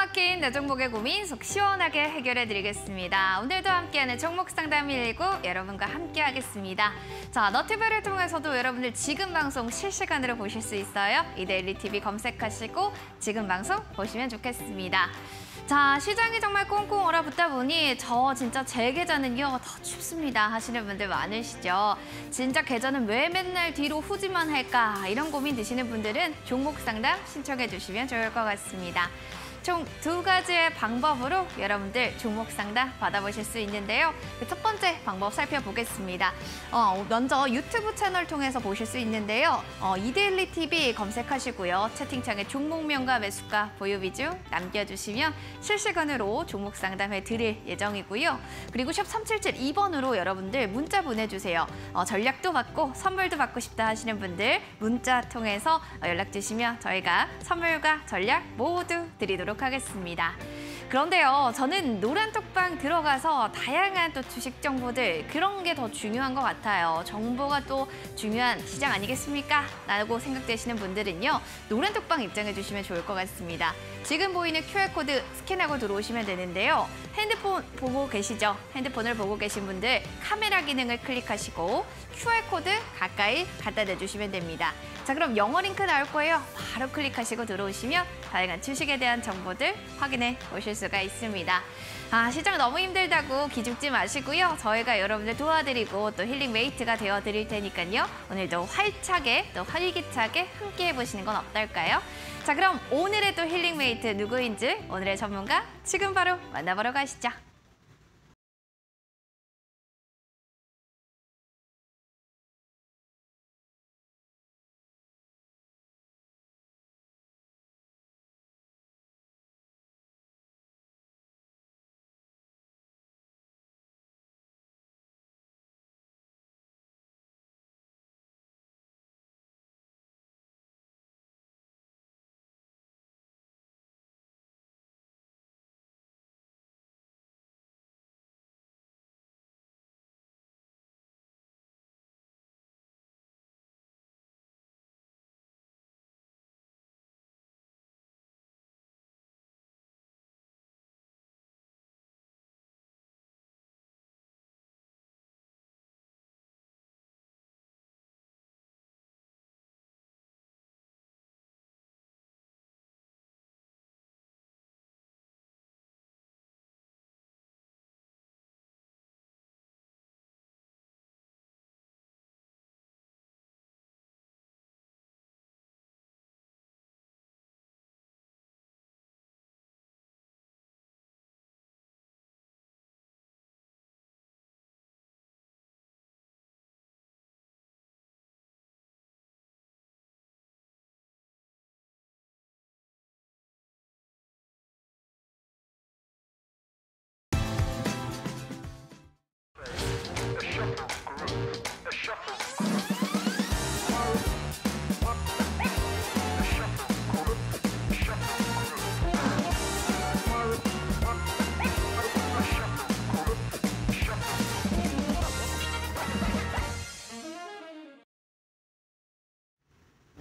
막힌 내 종목의 고민 속 시원하게 해결해드리겠습니다. 오늘도 함께하는 종목상담 119 여러분과 함께하겠습니다. 자, 너튜브를 통해서도 여러분들 지금 방송 실시간으로 보실 수 있어요. 이데일리TV 검색하시고 지금 방송 보시면 좋겠습니다. 자, 시장이 정말 꽁꽁 얼어붙다 보니 저 진짜 제 계좌는요 더 춥습니다 하시는 분들 많으시죠. 진짜 계좌는 왜 맨날 뒤로 후지만 할까 이런 고민 드시는 분들은 종목상담 신청해 주시면 좋을 것 같습니다. 총 2가지의 방법으로 여러분들 종목상담 받아보실 수 있는데요. 첫 번째 방법 살펴보겠습니다. 먼저 유튜브 채널 통해서 보실 수 있는데요. 이데일리TV 검색하시고요. 채팅창에 종목명과 매수가, 보유비중 남겨주시면 실시간으로 종목상담해 드릴 예정이고요. 그리고 샵 3772번으로 여러분들 문자 보내주세요. 전략도 받고 선물도 받고 싶다 하시는 분들 문자 통해서 연락 주시면 저희가 선물과 전략 모두 드리도록 하겠습니다. 그런데요, 저는 노란톡방 들어가서 다양한 또 주식 정보들 그런 게 더 중요한 것 같아요. 정보가 또 중요한 시장 아니겠습니까? 라고 생각되시는 분들은요, 노란톡방 입장해 주시면 좋을 것 같습니다. 지금 보이는 QR코드 스캔하고 들어오시면 되는데요. 핸드폰 보고 계시죠? 핸드폰을 보고 계신 분들 카메라 기능을 클릭하시고 QR코드 가까이 갖다 대주시면 됩니다. 자, 그럼 영어 링크 나올 거예요. 바로 클릭하시고 들어오시면 다양한 주식에 대한 정보들 확인해 보실 수가 있습니다. 아, 시장 너무 힘들다고 기죽지 마시고요. 저희가 여러분들 도와드리고 또 힐링 메이트가 되어드릴 테니까요. 오늘도 활차게 또 활기차게 함께해 보시는 건 어떨까요? 자, 그럼 오늘의 또 힐링 메이트 누구인지 오늘의 전문가 지금 바로 만나보러 가시죠.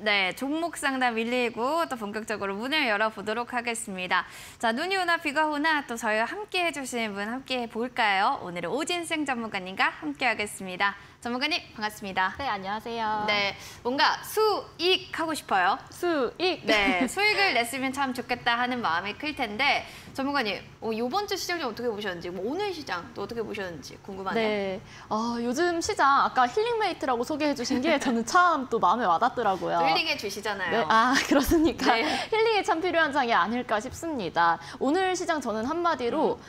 네, 종목상담 119 또 본격적으로 문을 열어보도록 하겠습니다. 자, 눈이 오나 비가 오나 또 저희와 함께 해주시는 분 함께 해볼까요? 오늘은 오진승 전문가님과 함께하겠습니다. 전문가님 반갑습니다. 네, 안녕하세요. 네, 뭔가 수익 하고 싶어요. 수익. 네, 수익을 냈으면 참 좋겠다 하는 마음이 클 텐데 전문가님, 이번 주 시장 좀 어떻게 보셨는지, 오늘 시장 또 어떻게 보셨는지 궁금하네요. 네, 요즘 시장 아까 힐링메이트라고 소개해 주신 게 저는 참 또 마음에 와닿더라고요. 힐링해 주시잖아요. 네, 아, 그렇습니까? 네. 힐링이 참 필요한 장이 아닐까 싶습니다. 오늘 시장 저는 한마디로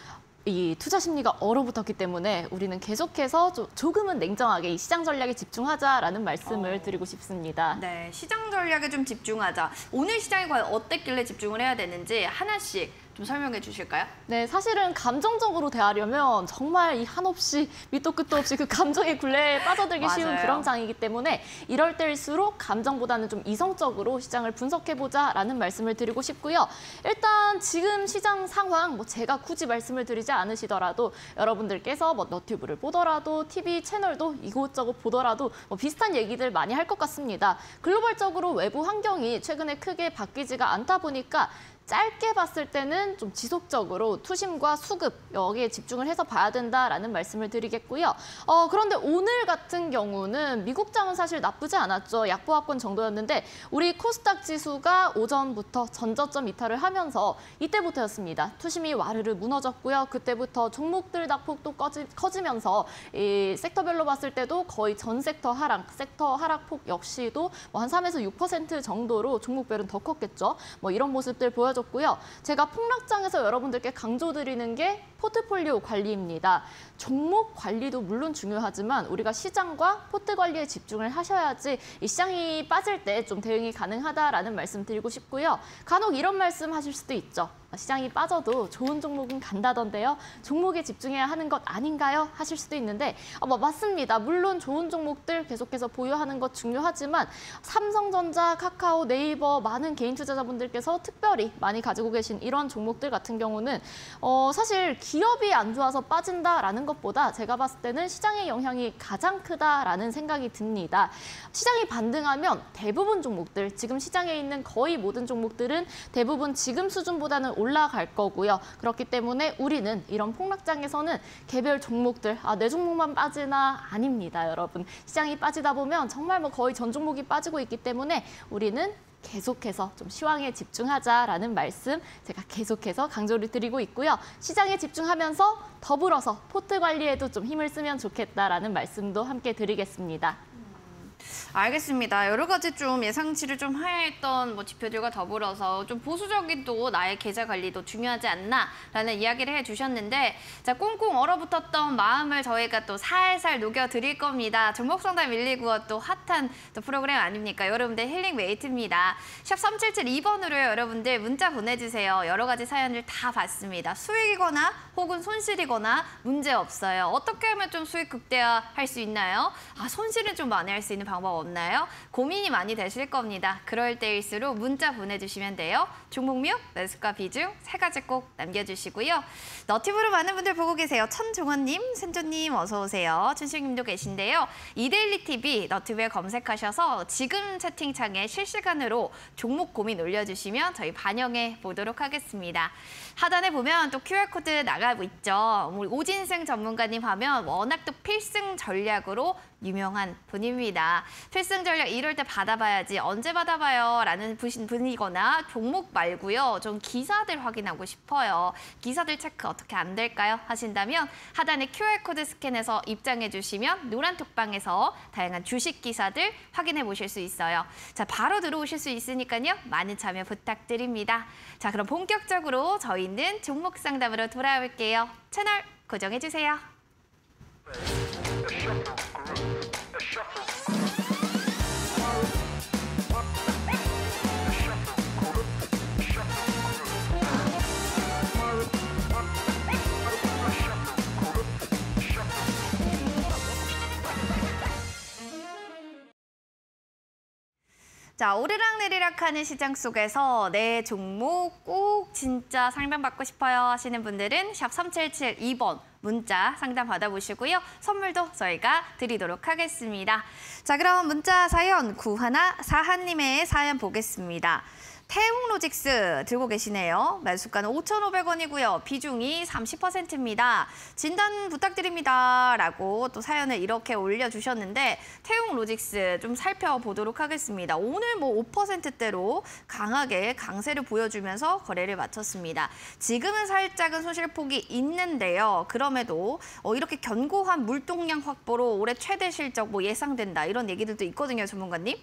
이 투자 심리가 얼어붙었기 때문에 우리는 계속해서 조금은 냉정하게 이 시장 전략에 집중하자라는 말씀을 드리고 싶습니다. 네, 시장 전략에 좀 집중하자. 오늘 시장이 과연 어땠길래 집중을 해야 되는지 하나씩 좀 설명해 주실까요? 네, 사실은 감정적으로 대하려면 정말 이 한없이 밑도 끝도 없이 그 감정의 굴레에 빠져들기 쉬운 그런 장이기 때문에 이럴 때일수록 감정보다는 좀 이성적으로 시장을 분석해보자라는 말씀을 드리고 싶고요. 일단 지금 시장 상황, 뭐 제가 굳이 말씀을 드리지 않으시더라도 여러분들께서 뭐 너튜브를 보더라도 TV 채널도 이곳저곳 보더라도 뭐 비슷한 얘기들 많이 할 것 같습니다. 글로벌적으로 외부 환경이 최근에 크게 바뀌지가 않다 보니까 짧게 봤을 때는 좀 지속적으로 투심과 수급 여기에 집중을 해서 봐야 된다라는 말씀을 드리겠고요. 그런데 오늘 같은 경우는 미국장은 사실 나쁘지 않았죠. 약보합권 정도였는데 우리 코스닥 지수가 오전부터 전저점 이탈을 하면서 이때부터였습니다. 투심이 와르르 무너졌고요. 그때부터 종목들 낙폭도 커지면서 이 섹터별로 봤을 때도 거의 전 섹터 하락, 섹터 하락폭 역시도 뭐 한 3에서 6% 정도로 종목별은 더 컸겠죠. 뭐 이런 모습들 보여줬고요. 제가 폭락장에서 여러분들께 강조드리는 게 포트폴리오 관리입니다. 종목 관리도 물론 중요하지만 우리가 시장과 포트 관리에 집중을 하셔야지 이 시장이 빠질 때 좀 대응이 가능하다라는 말씀 드리고 싶고요. 간혹 이런 말씀 하실 수도 있죠. 시장이 빠져도 좋은 종목은 간다던데요. 종목에 집중해야 하는 것 아닌가요? 하실 수도 있는데 맞습니다. 물론 좋은 종목들 계속해서 보유하는 것 중요하지만 삼성전자, 카카오, 네이버 많은 개인 투자자분들께서 특별히 많이 가지고 계신 이런 종목들 같은 경우는 사실 기업이 안 좋아서 빠진다라는 것보다 제가 봤을 때는 시장의 영향이 가장 크다라는 생각이 듭니다. 시장이 반등하면 대부분 종목들, 지금 시장에 있는 거의 모든 종목들은 대부분 지금 수준보다는 올라갈 거고요. 그렇기 때문에 우리는 이런 폭락장에서는 개별 종목들, 내 종목만 빠지나? 아닙니다, 여러분. 시장이 빠지다 보면 정말 뭐 거의 전 종목이 빠지고 있기 때문에 우리는 계속해서 좀 시황에 집중하자라는 말씀 제가 계속해서 강조를 드리고 있고요. 시장에 집중하면서 더불어서 포트 관리에도 좀 힘을 쓰면 좋겠다라는 말씀도 함께 드리겠습니다. 알겠습니다. 여러 가지 좀 예상치를 좀 하야했던 뭐 지표들과 더불어서 좀 보수적인 또 나의 계좌 관리도 중요하지 않나라는 이야기를 해주셨는데, 자, 꽁꽁 얼어붙었던 마음을 저희가 또 살살 녹여드릴 겁니다. 종목상담 119와 또 핫한 또 프로그램 아닙니까? 여러분들 힐링 웨이트입니다. 샵 3772번으로요. 여러분들 문자 보내주세요. 여러 가지 사연을 다 봤습니다. 수익이거나 혹은 손실이거나 문제 없어요. 어떻게 하면 좀 수익 극대화할 수 있나요? 손실은 좀 만회할 수 있는 방법 없나요? 고민이 많이 되실 겁니다. 그럴 때일수록 문자 보내주시면 돼요. 종목명, 매수가 비중 세 가지 꼭 남겨주시고요. 너튜브로 많은 분들 보고 계세요. 천종원님, 센조님 어서 오세요. 춘식님도 계신데요. 이데일리TV 너튜브에 검색하셔서 지금 채팅창에 실시간으로 종목 고민 올려주시면 저희 반영해 보도록 하겠습니다. 하단에 보면 또 QR코드 나가고 있죠. 우리 오진승 전문가님 하면 워낙 또 필승 전략으로 유명한 분입니다. 필승 전략 이럴 때 받아봐야지, 언제 받아봐요? 라는 분이거나 종목 말고요. 좀 기사들 확인하고 싶어요. 기사들 체크 어떻게 안 될까요? 하신다면 하단에 QR코드 스캔해서 입장해 주시면 노란 톡방에서 다양한 주식 기사들 확인해 보실 수 있어요. 자, 바로 들어오실 수 있으니까요. 많은 참여 부탁드립니다. 자, 그럼 본격적으로 저희는 종목 상담으로 돌아올게요. 채널 고정해 주세요. 자, 오르락내리락 하는 시장 속에서 내 종목 꼭 진짜 상담받고 싶어요 하시는 분들은 샵 3772번 문자 상담 받아보시고요. 선물도 저희가 드리도록 하겠습니다. 자, 그럼 문자 사연 구하나사하님의 사연 보겠습니다. 태웅 로직스 들고 계시네요. 매수가는 5,500원이고요. 비중이 30%입니다. 진단 부탁드립니다. 라고 또 사연을 이렇게 올려주셨는데 태웅 로직스 좀 살펴보도록 하겠습니다. 오늘 뭐 5%대로 강하게 강세를 보여주면서 거래를 마쳤습니다. 지금은 살짝은 손실폭이 있는데요. 그럼에도 이렇게 견고한 물동량 확보로 올해 최대 실적 뭐 예상된다. 이런 얘기들도 있거든요, 전문가님.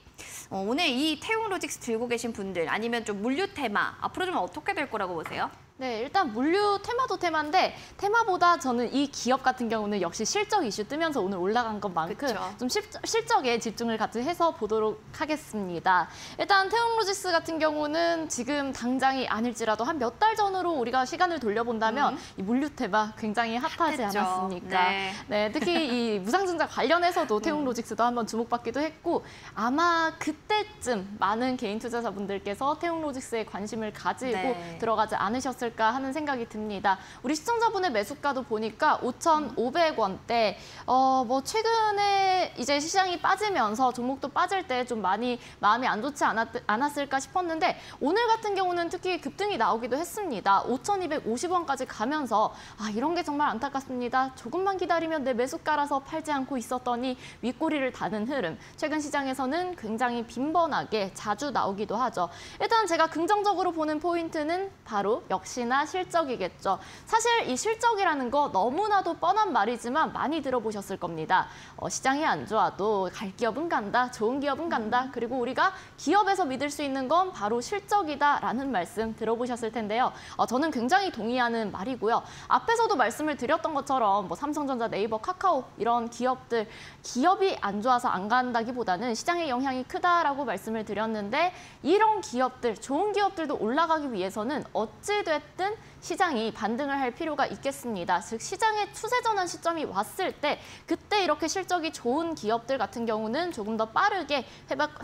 오늘 이 태웅 로직스 들고 계신 분들 아니면 좀 물류 테마 앞으로 좀 어떻게 될 거라고 보세요? 네, 일단 물류 테마도 테마인데 테마보다 저는 이 기업 같은 경우는 역시 실적 이슈 뜨면서 오늘 올라간 것만큼 그쵸. 좀 실적에 집중을 같이 해서 보도록 하겠습니다. 일단 태웅 로직스 같은 경우는 지금 당장이 아닐지라도 한 몇 달 전으로 우리가 시간을 돌려본다면 이 물류 테마 굉장히 핫하지 핫했죠. 않았습니까? 네, 특히 이 무상증자 관련해서도 태웅 로직스도 한번 주목받기도 했고 아마 그때쯤 많은 개인 투자자분들께서 태웅 로직스에 관심을 가지고 들어가지 않으셨을 않았을까 하는 생각이 듭니다. 우리 시청자분의 매수가도 보니까 5,500원대. 뭐 최근에 이제 시장이 빠지면서 종목도 빠질 때 좀 많이 마음이 안 좋지 않았을까 싶었는데 오늘 같은 경우는 특히 급등이 나오기도 했습니다. 5,250원까지 가면서 아, 이런 게 정말 안타깝습니다. 조금만 기다리면 내 매수가라서 팔지 않고 있었더니 윗꼬리를 다는 흐름. 최근 시장에서는 굉장히 빈번하게 자주 나오기도 하죠. 일단 제가 긍정적으로 보는 포인트는 바로 역시나 실적이겠죠. 사실 이 실적이라는 거 너무나도 뻔한 말이지만 많이 들어보셨을 겁니다. 시장이 안 좋아도 갈 기업은 간다, 좋은 기업은 간다, 그리고 우리가 기업에서 믿을 수 있는 건 바로 실적이다라는 말씀 들어보셨을 텐데요. 저는 굉장히 동의하는 말이고요. 앞에서도 말씀을 드렸던 것처럼 뭐 삼성전자, 네이버, 카카오 이런 기업들, 기업이 안 좋아서 안 간다기보다는 시장의 영향이 크다라고 말씀을 드렸는데 이런 기업들, 좋은 기업들도 올라가기 위해서는 어찌됐든 시장이 반등을 할 필요가 있겠습니다. 즉 시장의 추세전환 시점이 왔을 때 그때 이렇게 실적이 좋은 기업들 같은 경우는 조금 더 빠르게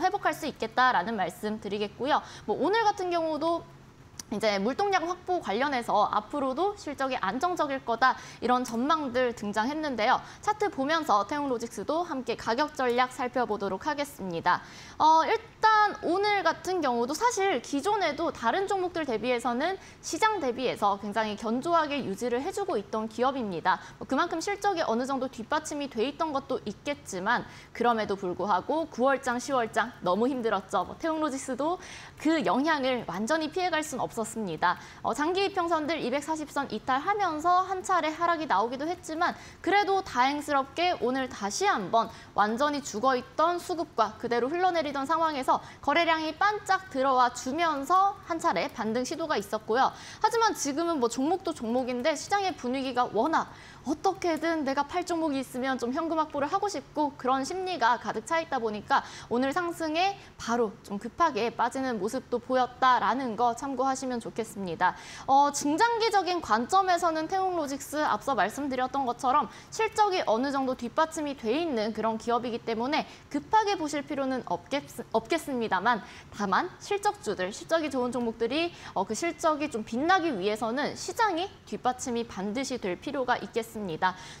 회복할 수 있겠다라는 말씀 드리겠고요. 뭐 오늘 같은 경우도 이제 물동량 확보 관련해서 앞으로도 실적이 안정적일 거다 이런 전망들 등장했는데요. 차트 보면서 태웅 로직스도 함께 가격 전략 살펴보도록 하겠습니다. 일단 오늘 같은 경우도 사실 기존에도 다른 종목들 대비해서는 시장 대비해서 굉장히 견조하게 유지를 해주고 있던 기업입니다. 그만큼 실적이 어느 정도 뒷받침이 돼 있던 것도 있겠지만 그럼에도 불구하고 9월장, 10월장 너무 힘들었죠. 태웅 로직스도 그 영향을 완전히 피해갈 순 없었습니다. 장기 이평선들 240선 이탈하면서 한 차례 하락이 나오기도 했지만 그래도 다행스럽게 오늘 다시 한번 완전히 죽어있던 수급과 그대로 흘러내리던 상황에서 거래량이 반짝 들어와 주면서 한 차례 반등 시도가 있었고요. 하지만 지금은 뭐 종목도 종목인데 시장의 분위기가 워낙 어떻게든 내가 팔 종목이 있으면 좀 현금 확보를 하고 싶고 그런 심리가 가득 차 있다 보니까 오늘 상승에 바로 좀 급하게 빠지는 모습도 보였다라는 거 참고하시면 좋겠습니다. 중장기적인 관점에서는 태웅 로직스 앞서 말씀드렸던 것처럼 실적이 어느 정도 뒷받침이 돼 있는 그런 기업이기 때문에 급하게 보실 필요는 없겠습니다만 다만 실적주들, 실적이 좋은 종목들이 그 실적이 좀 빛나기 위해서는 시장이 뒷받침이 반드시 될 필요가 있겠습니다.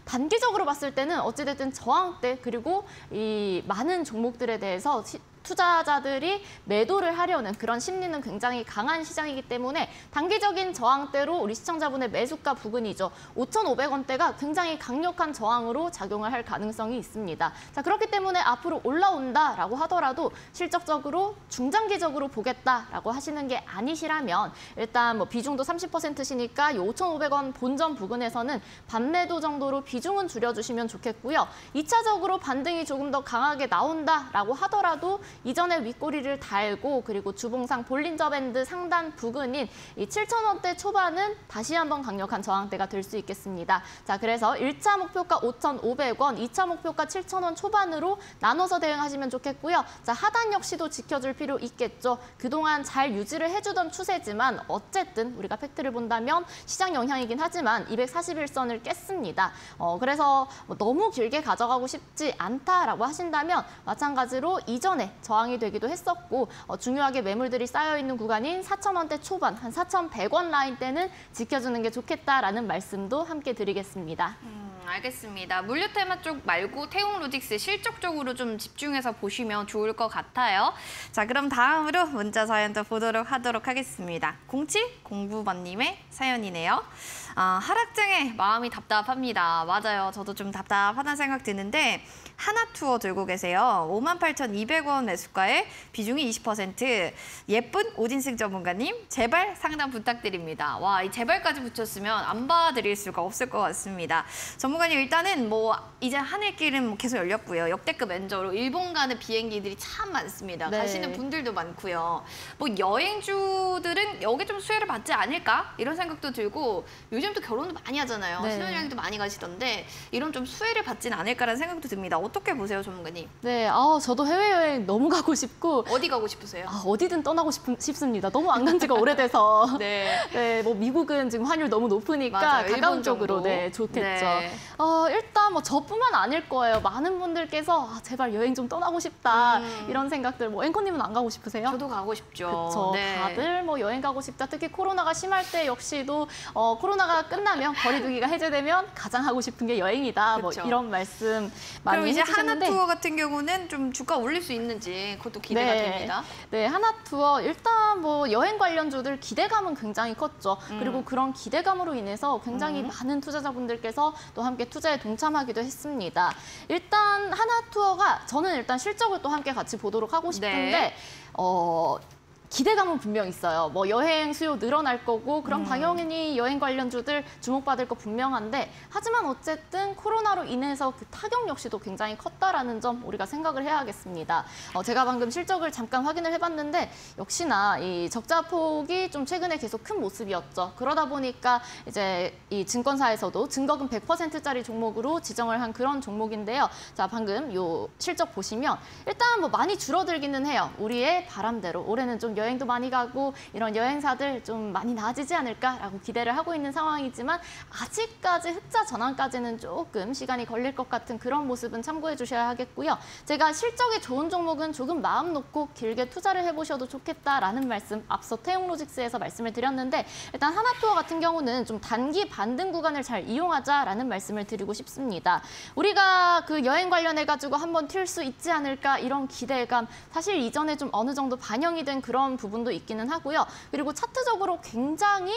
단기적으로 봤을 때는 어찌됐든 저항대 그리고 이 많은 종목들에 대해서 투자자들이 매도를 하려는 그런 심리는 굉장히 강한 시장이기 때문에 단기적인 저항대로 우리 시청자분의 매수가 부근이죠. 5,500원대가 굉장히 강력한 저항으로 작용을 할 가능성이 있습니다. 자, 그렇기 때문에 앞으로 올라온다라고 하더라도 실적적으로 중장기적으로 보겠다라고 하시는 게 아니시라면 일단 뭐 비중도 30%시니까 이 5,500원 본전 부근에서는 반매도 정도로 비중은 줄여주시면 좋겠고요. 2차적으로 반등이 조금 더 강하게 나온다라고 하더라도 이전에 윗꼬리를 달고 그리고 주봉상 볼린저 밴드 상단 부근인 이 7,000원대 초반은 다시 한번 강력한 저항대가 될 수 있겠습니다. 자, 그래서 1차 목표가 5,500원, 2차 목표가 7,000원 초반으로 나눠서 대응하시면 좋겠고요. 자, 하단 역시도 지켜줄 필요 있겠죠. 그동안 잘 유지를 해주던 추세지만 어쨌든 우리가 팩트를 본다면 시장 영향이긴 하지만 241선을 깼습니다. 그래서 너무 길게 가져가고 싶지 않다라고 하신다면 마찬가지로 이전에 저항이 되기도 했었고 중요하게 매물들이 쌓여있는 구간인 4,000원대 초반, 한 4,100원 라인 때는 지켜주는 게 좋겠다라는 말씀도 함께 드리겠습니다. 알겠습니다. 물류 테마 쪽 말고 태웅 로직스 실적적으로 좀 집중해서 보시면 좋을 것 같아요. 자, 그럼 다음으로 문자 사연도 보도록 하도록 하겠습니다. 0709번님의 사연이네요. 하락장에 마음이 답답합니다. 맞아요. 저도 좀 답답하다는 생각 드는데 하나투어 들고 계세요. 58,200원 매수가에 비중이 20%. 예쁜 오진승 전문가님, 제발 상담 부탁드립니다. 와, 이 제발까지 붙였으면 안 봐드릴 수가 없을 것 같습니다. 전문가님, 일단은 뭐 이제 하늘길은 계속 열렸고요. 역대급 엔저로 일본 가는 비행기들이 참 많습니다. 네. 가시는 분들도 많고요. 뭐 여행주들은 여기 좀 수혜를 받지 않을까? 이런 생각도 들고 요즘 또 결혼도 많이 하잖아요. 네. 신혼여행도 많이 가시던데 이런 좀 수혜를 받진 않을까라는 생각도 듭니다. 어떻게 보세요, 전문가님? 네, 저도 해외여행 너무 가고 싶고. 어디 가고 싶으세요? 어디든 떠나고 싶습니다. 너무 안 간 지가 오래돼서. 네. 네, 뭐 미국은 지금 환율 너무 높으니까 맞아요, 가까운 쪽으로 네, 좋겠죠. 네. 일단 뭐 저뿐만 아닐 거예요. 많은 분들께서 제발 여행 좀 떠나고 싶다 이런 생각들. 뭐 앵커님은 안 가고 싶으세요? 저도 가고 싶죠. 그쵸. 네. 다들 뭐 여행 가고 싶다. 특히 코로나가 심할 때 역시도 코로나가 끝나면 거리두기가 해제되면 가장 하고 싶은 게 여행이다. 그쵸. 뭐 이런 말씀 많이 그럼 이제 해주셨는데. 하나투어 같은 경우는 좀 주가 올릴 수 있는지 그것도 기대가 네. 됩니다. 네, 하나투어 일단 뭐 여행 관련주들 기대감은 굉장히 컸죠. 그리고 그런 기대감으로 인해서 굉장히 많은 투자자분들께서 또 함께 투자에 동참하기도 했습니다. 일단 하나투어가 저는 일단 실적을 또 함께 같이 보도록 하고 싶은데 네. 기대감은 분명 있어요. 뭐 여행 수요 늘어날 거고 그럼 당연히 여행 관련주들 주목받을 거 분명한데 하지만 어쨌든 코로나로 인해서 그 타격 역시도 굉장히 컸다라는 점 우리가 생각을 해야겠습니다. 제가 방금 실적을 잠깐 확인을 해봤는데 역시나 이 적자폭이 좀 최근에 계속 큰 모습이었죠. 그러다 보니까 이제 이 증권사에서도 증거금 100%짜리 종목으로 지정을 한 그런 종목인데요. 자 방금 요 실적 보시면 일단 뭐 많이 줄어들기는 해요. 우리의 바람대로 올해는 좀 여행도 많이 가고 이런 여행사들 좀 많이 나아지지 않을까라고 기대를 하고 있는 상황이지만 아직까지 흑자 전환까지는 조금 시간이 걸릴 것 같은 그런 모습은 참고해 주셔야 하겠고요. 제가 실적이 좋은 종목은 조금 마음 놓고 길게 투자를 해보셔도 좋겠다라는 말씀 앞서 태웅 로직스에서 말씀을 드렸는데 일단 하나투어 같은 경우는 좀 단기 반등 구간을 잘 이용하자라는 말씀을 드리고 싶습니다. 우리가 그 여행 관련해가지고 한번 튈 수 있지 않을까 이런 기대감 사실 이전에 좀 어느 정도 반영이 된 그런 부분도 있기는 하고요. 그리고 차트적으로 굉장히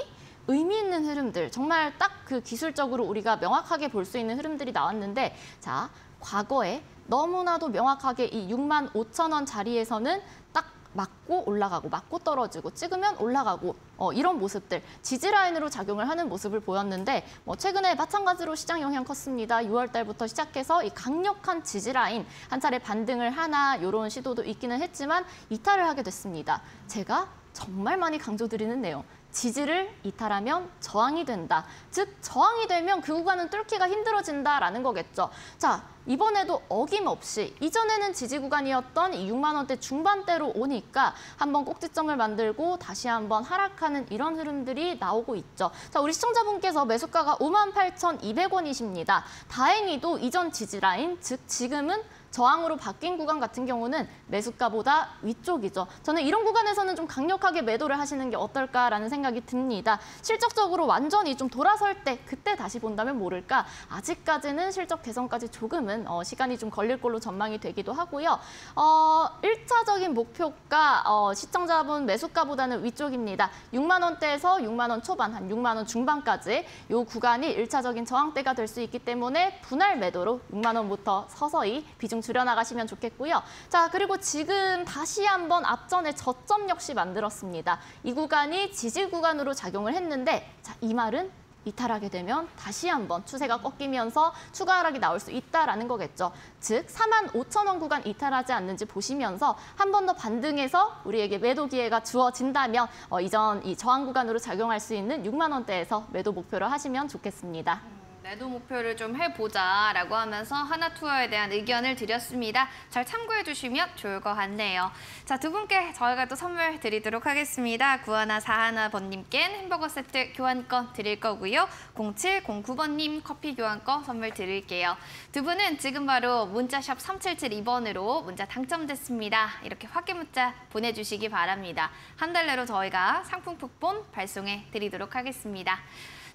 의미 있는 흐름들, 정말 딱 그 기술적으로 우리가 명확하게 볼 수 있는 흐름들이 나왔는데 자, 과거에 너무나도 명확하게 이 65,000원 자리에서는 딱 맞고 올라가고, 맞고 떨어지고, 찍으면 올라가고 이런 모습들, 지지라인으로 작용을 하는 모습을 보였는데 뭐 최근에 마찬가지로 시장 영향 컸습니다. 6월 달부터 시작해서 이 강력한 지지라인, 한 차례 반등을 하나 이런 시도도 있기는 했지만 이탈을 하게 됐습니다. 제가 정말 많이 강조드리는 내용. 지지를 이탈하면 저항이 된다. 즉, 저항이 되면 그 구간은 뚫기가 힘들어진다라는 거겠죠. 자, 이번에도 어김없이 이전에는 지지 구간이었던 6만 원대 중반대로 오니까 한번 꼭지점을 만들고 다시 한번 하락하는 이런 흐름들이 나오고 있죠. 자, 우리 시청자분께서 매수가가 58,200원이십니다. 다행히도 이전 지지라인, 즉 지금은 저항으로 바뀐 구간 같은 경우는 매수가보다 위쪽이죠. 저는 이런 구간에서는 좀 강력하게 매도를 하시는 게 어떨까라는 생각이 듭니다. 실적적으로 완전히 좀 돌아설 때 그때 다시 본다면 모를까. 아직까지는 실적 개선까지 조금은 시간이 좀 걸릴 걸로 전망이 되기도 하고요. 1차적인 목표가 시청자분 매수가보다는 위쪽입니다. 6만 원대에서 6만 원 초반, 한 6만 원 중반까지 이 구간이 1차적인 저항대가 될 수 있기 때문에 분할 매도로 6만 원부터 서서히 비중 줄여나가시면 좋겠고요. 자, 그리고 지금 다시 한번 앞전에 저점 역시 만들었습니다. 이 구간이 지지 구간으로 작용을 했는데 자, 이 말은 이탈하게 되면 다시 한번 추세가 꺾이면서 추가 하락이 나올 수 있다라는 거겠죠. 즉 45,000원 구간 이탈하지 않는지 보시면서 한 번 더 반등해서 우리에게 매도 기회가 주어진다면 이전 이 저항 구간으로 작용할 수 있는 6만 원대에서 매도 목표를 하시면 좋겠습니다. 매도 목표를 좀 해보자라고 하면서 하나투어에 대한 의견을 드렸습니다. 잘 참고해 주시면 좋을 것 같네요. 자, 두 분께 저희가 또 선물 드리도록 하겠습니다. 9141번님께는 햄버거 세트 교환권 드릴 거고요. 0709번님 커피 교환권 선물 드릴게요. 두 분은 지금 바로 문자샵 3772번으로 문자 당첨됐습니다. 이렇게 확인 문자 보내주시기 바랍니다. 한 달 내로 저희가 상품 쿠폰 발송해 드리도록 하겠습니다.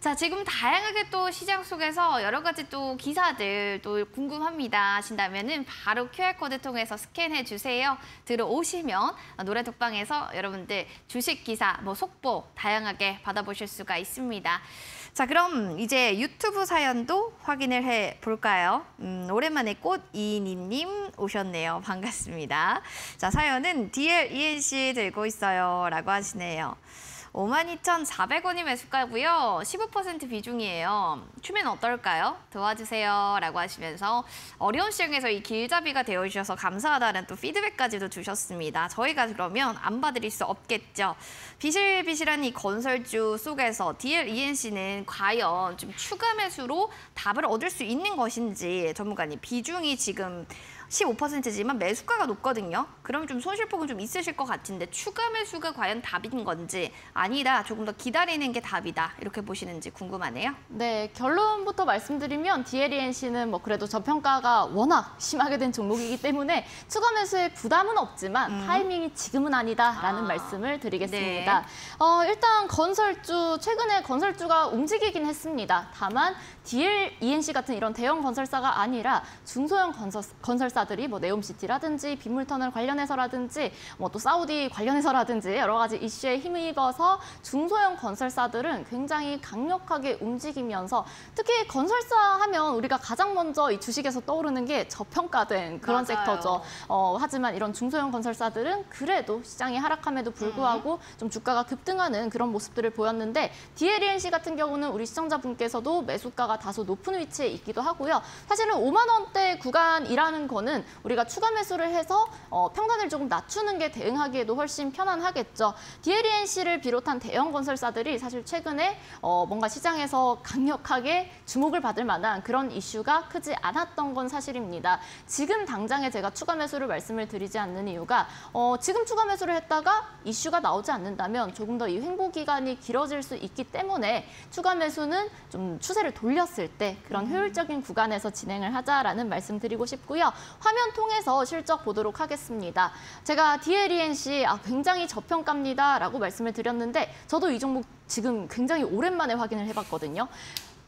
자, 지금 다양하게 또 시장 속에서 여러 가지 또 기사들 또 궁금합니다 하신다면은 바로 QR코드 통해서 스캔해 주세요. 들어오시면 노래독방에서 여러분들 주식 기사, 뭐 속보 다양하게 받아보실 수가 있습니다. 자, 그럼 이제 유튜브 사연도 확인을 해 볼까요? 오랜만에 꽃이니님 오셨네요. 반갑습니다. 자, 사연은 DL이앤씨 들고 있어요 라고 하시네요. 52,400원이 매수가고요. 15% 비중이에요. 추면 어떨까요? 도와주세요 라고 하시면서 어려운 시장에서 이 길잡이가 되어주셔서 감사하다는 또 피드백까지도 주셨습니다. 저희가 그러면 안 봐드릴 수 없겠죠. 비실비실한 이 건설주 속에서 DL이앤씨는 과연 좀 추가 매수로 답을 얻을 수 있는 것인지 전문가님, 비중이 지금 15%지만 매수가가 높거든요. 그럼 좀 손실폭은 좀 있으실 것 같은데 추가 매수가 과연 답인 건지 아니다, 조금 더 기다리는 게 답이다 이렇게 보시는지 궁금하네요. 네, 결론부터 말씀드리면 DL이앤씨는 뭐 그래도 저평가가 워낙 심하게 된 종목이기 때문에 추가 매수에 부담은 없지만 타이밍이 지금은 아니다라는 말씀을 드리겠습니다. 네. 일단 건설주, 최근에 건설주가 움직이긴 했습니다. 다만 DL이앤씨 같은 이런 대형 건설사가 아니라 중소형 건설사 들이 뭐 네옴시티라든지 빗물터널 관련해서라든지 뭐 또 사우디 관련해서라든지 여러 가지 이슈에 힘입어서 중소형 건설사들은 굉장히 강력하게 움직이면서 특히 건설사 하면 우리가 가장 먼저 이 주식에서 떠오르는 게 저평가된 그런 섹터죠. 하지만 이런 중소형 건설사들은 그래도 시장이 하락함에도 불구하고 좀 주가가 급등하는 그런 모습들을 보였는데 DL이앤씨 같은 경우는 우리 시청자분께서도 매수가가 다소 높은 위치에 있기도 하고요. 사실은 5만 원대 구간이라는 거는 우리가 추가 매수를 해서 평단을 조금 낮추는 게 대응하기에도 훨씬 편안하겠죠. DL이앤씨를 비롯한 대형 건설사들이 사실 최근에 뭔가 시장에서 강력하게 주목을 받을 만한 그런 이슈가 크지 않았던 건 사실입니다. 지금 당장에 제가 추가 매수를 말씀을 드리지 않는 이유가 지금 추가 매수를 했다가 이슈가 나오지 않는다면 조금 더 이 횡보 기간이 길어질 수 있기 때문에 추가 매수는 좀 추세를 돌렸을 때 그런 효율적인 구간에서 진행을 하자라는 말씀 드리고 싶고요. 화면 통해서 실적 보도록 하겠습니다. 제가 DL이앤씨 굉장히 저평가입니다 라고 말씀을 드렸는데 저도 이 종목 지금 굉장히 오랜만에 확인을 해봤거든요.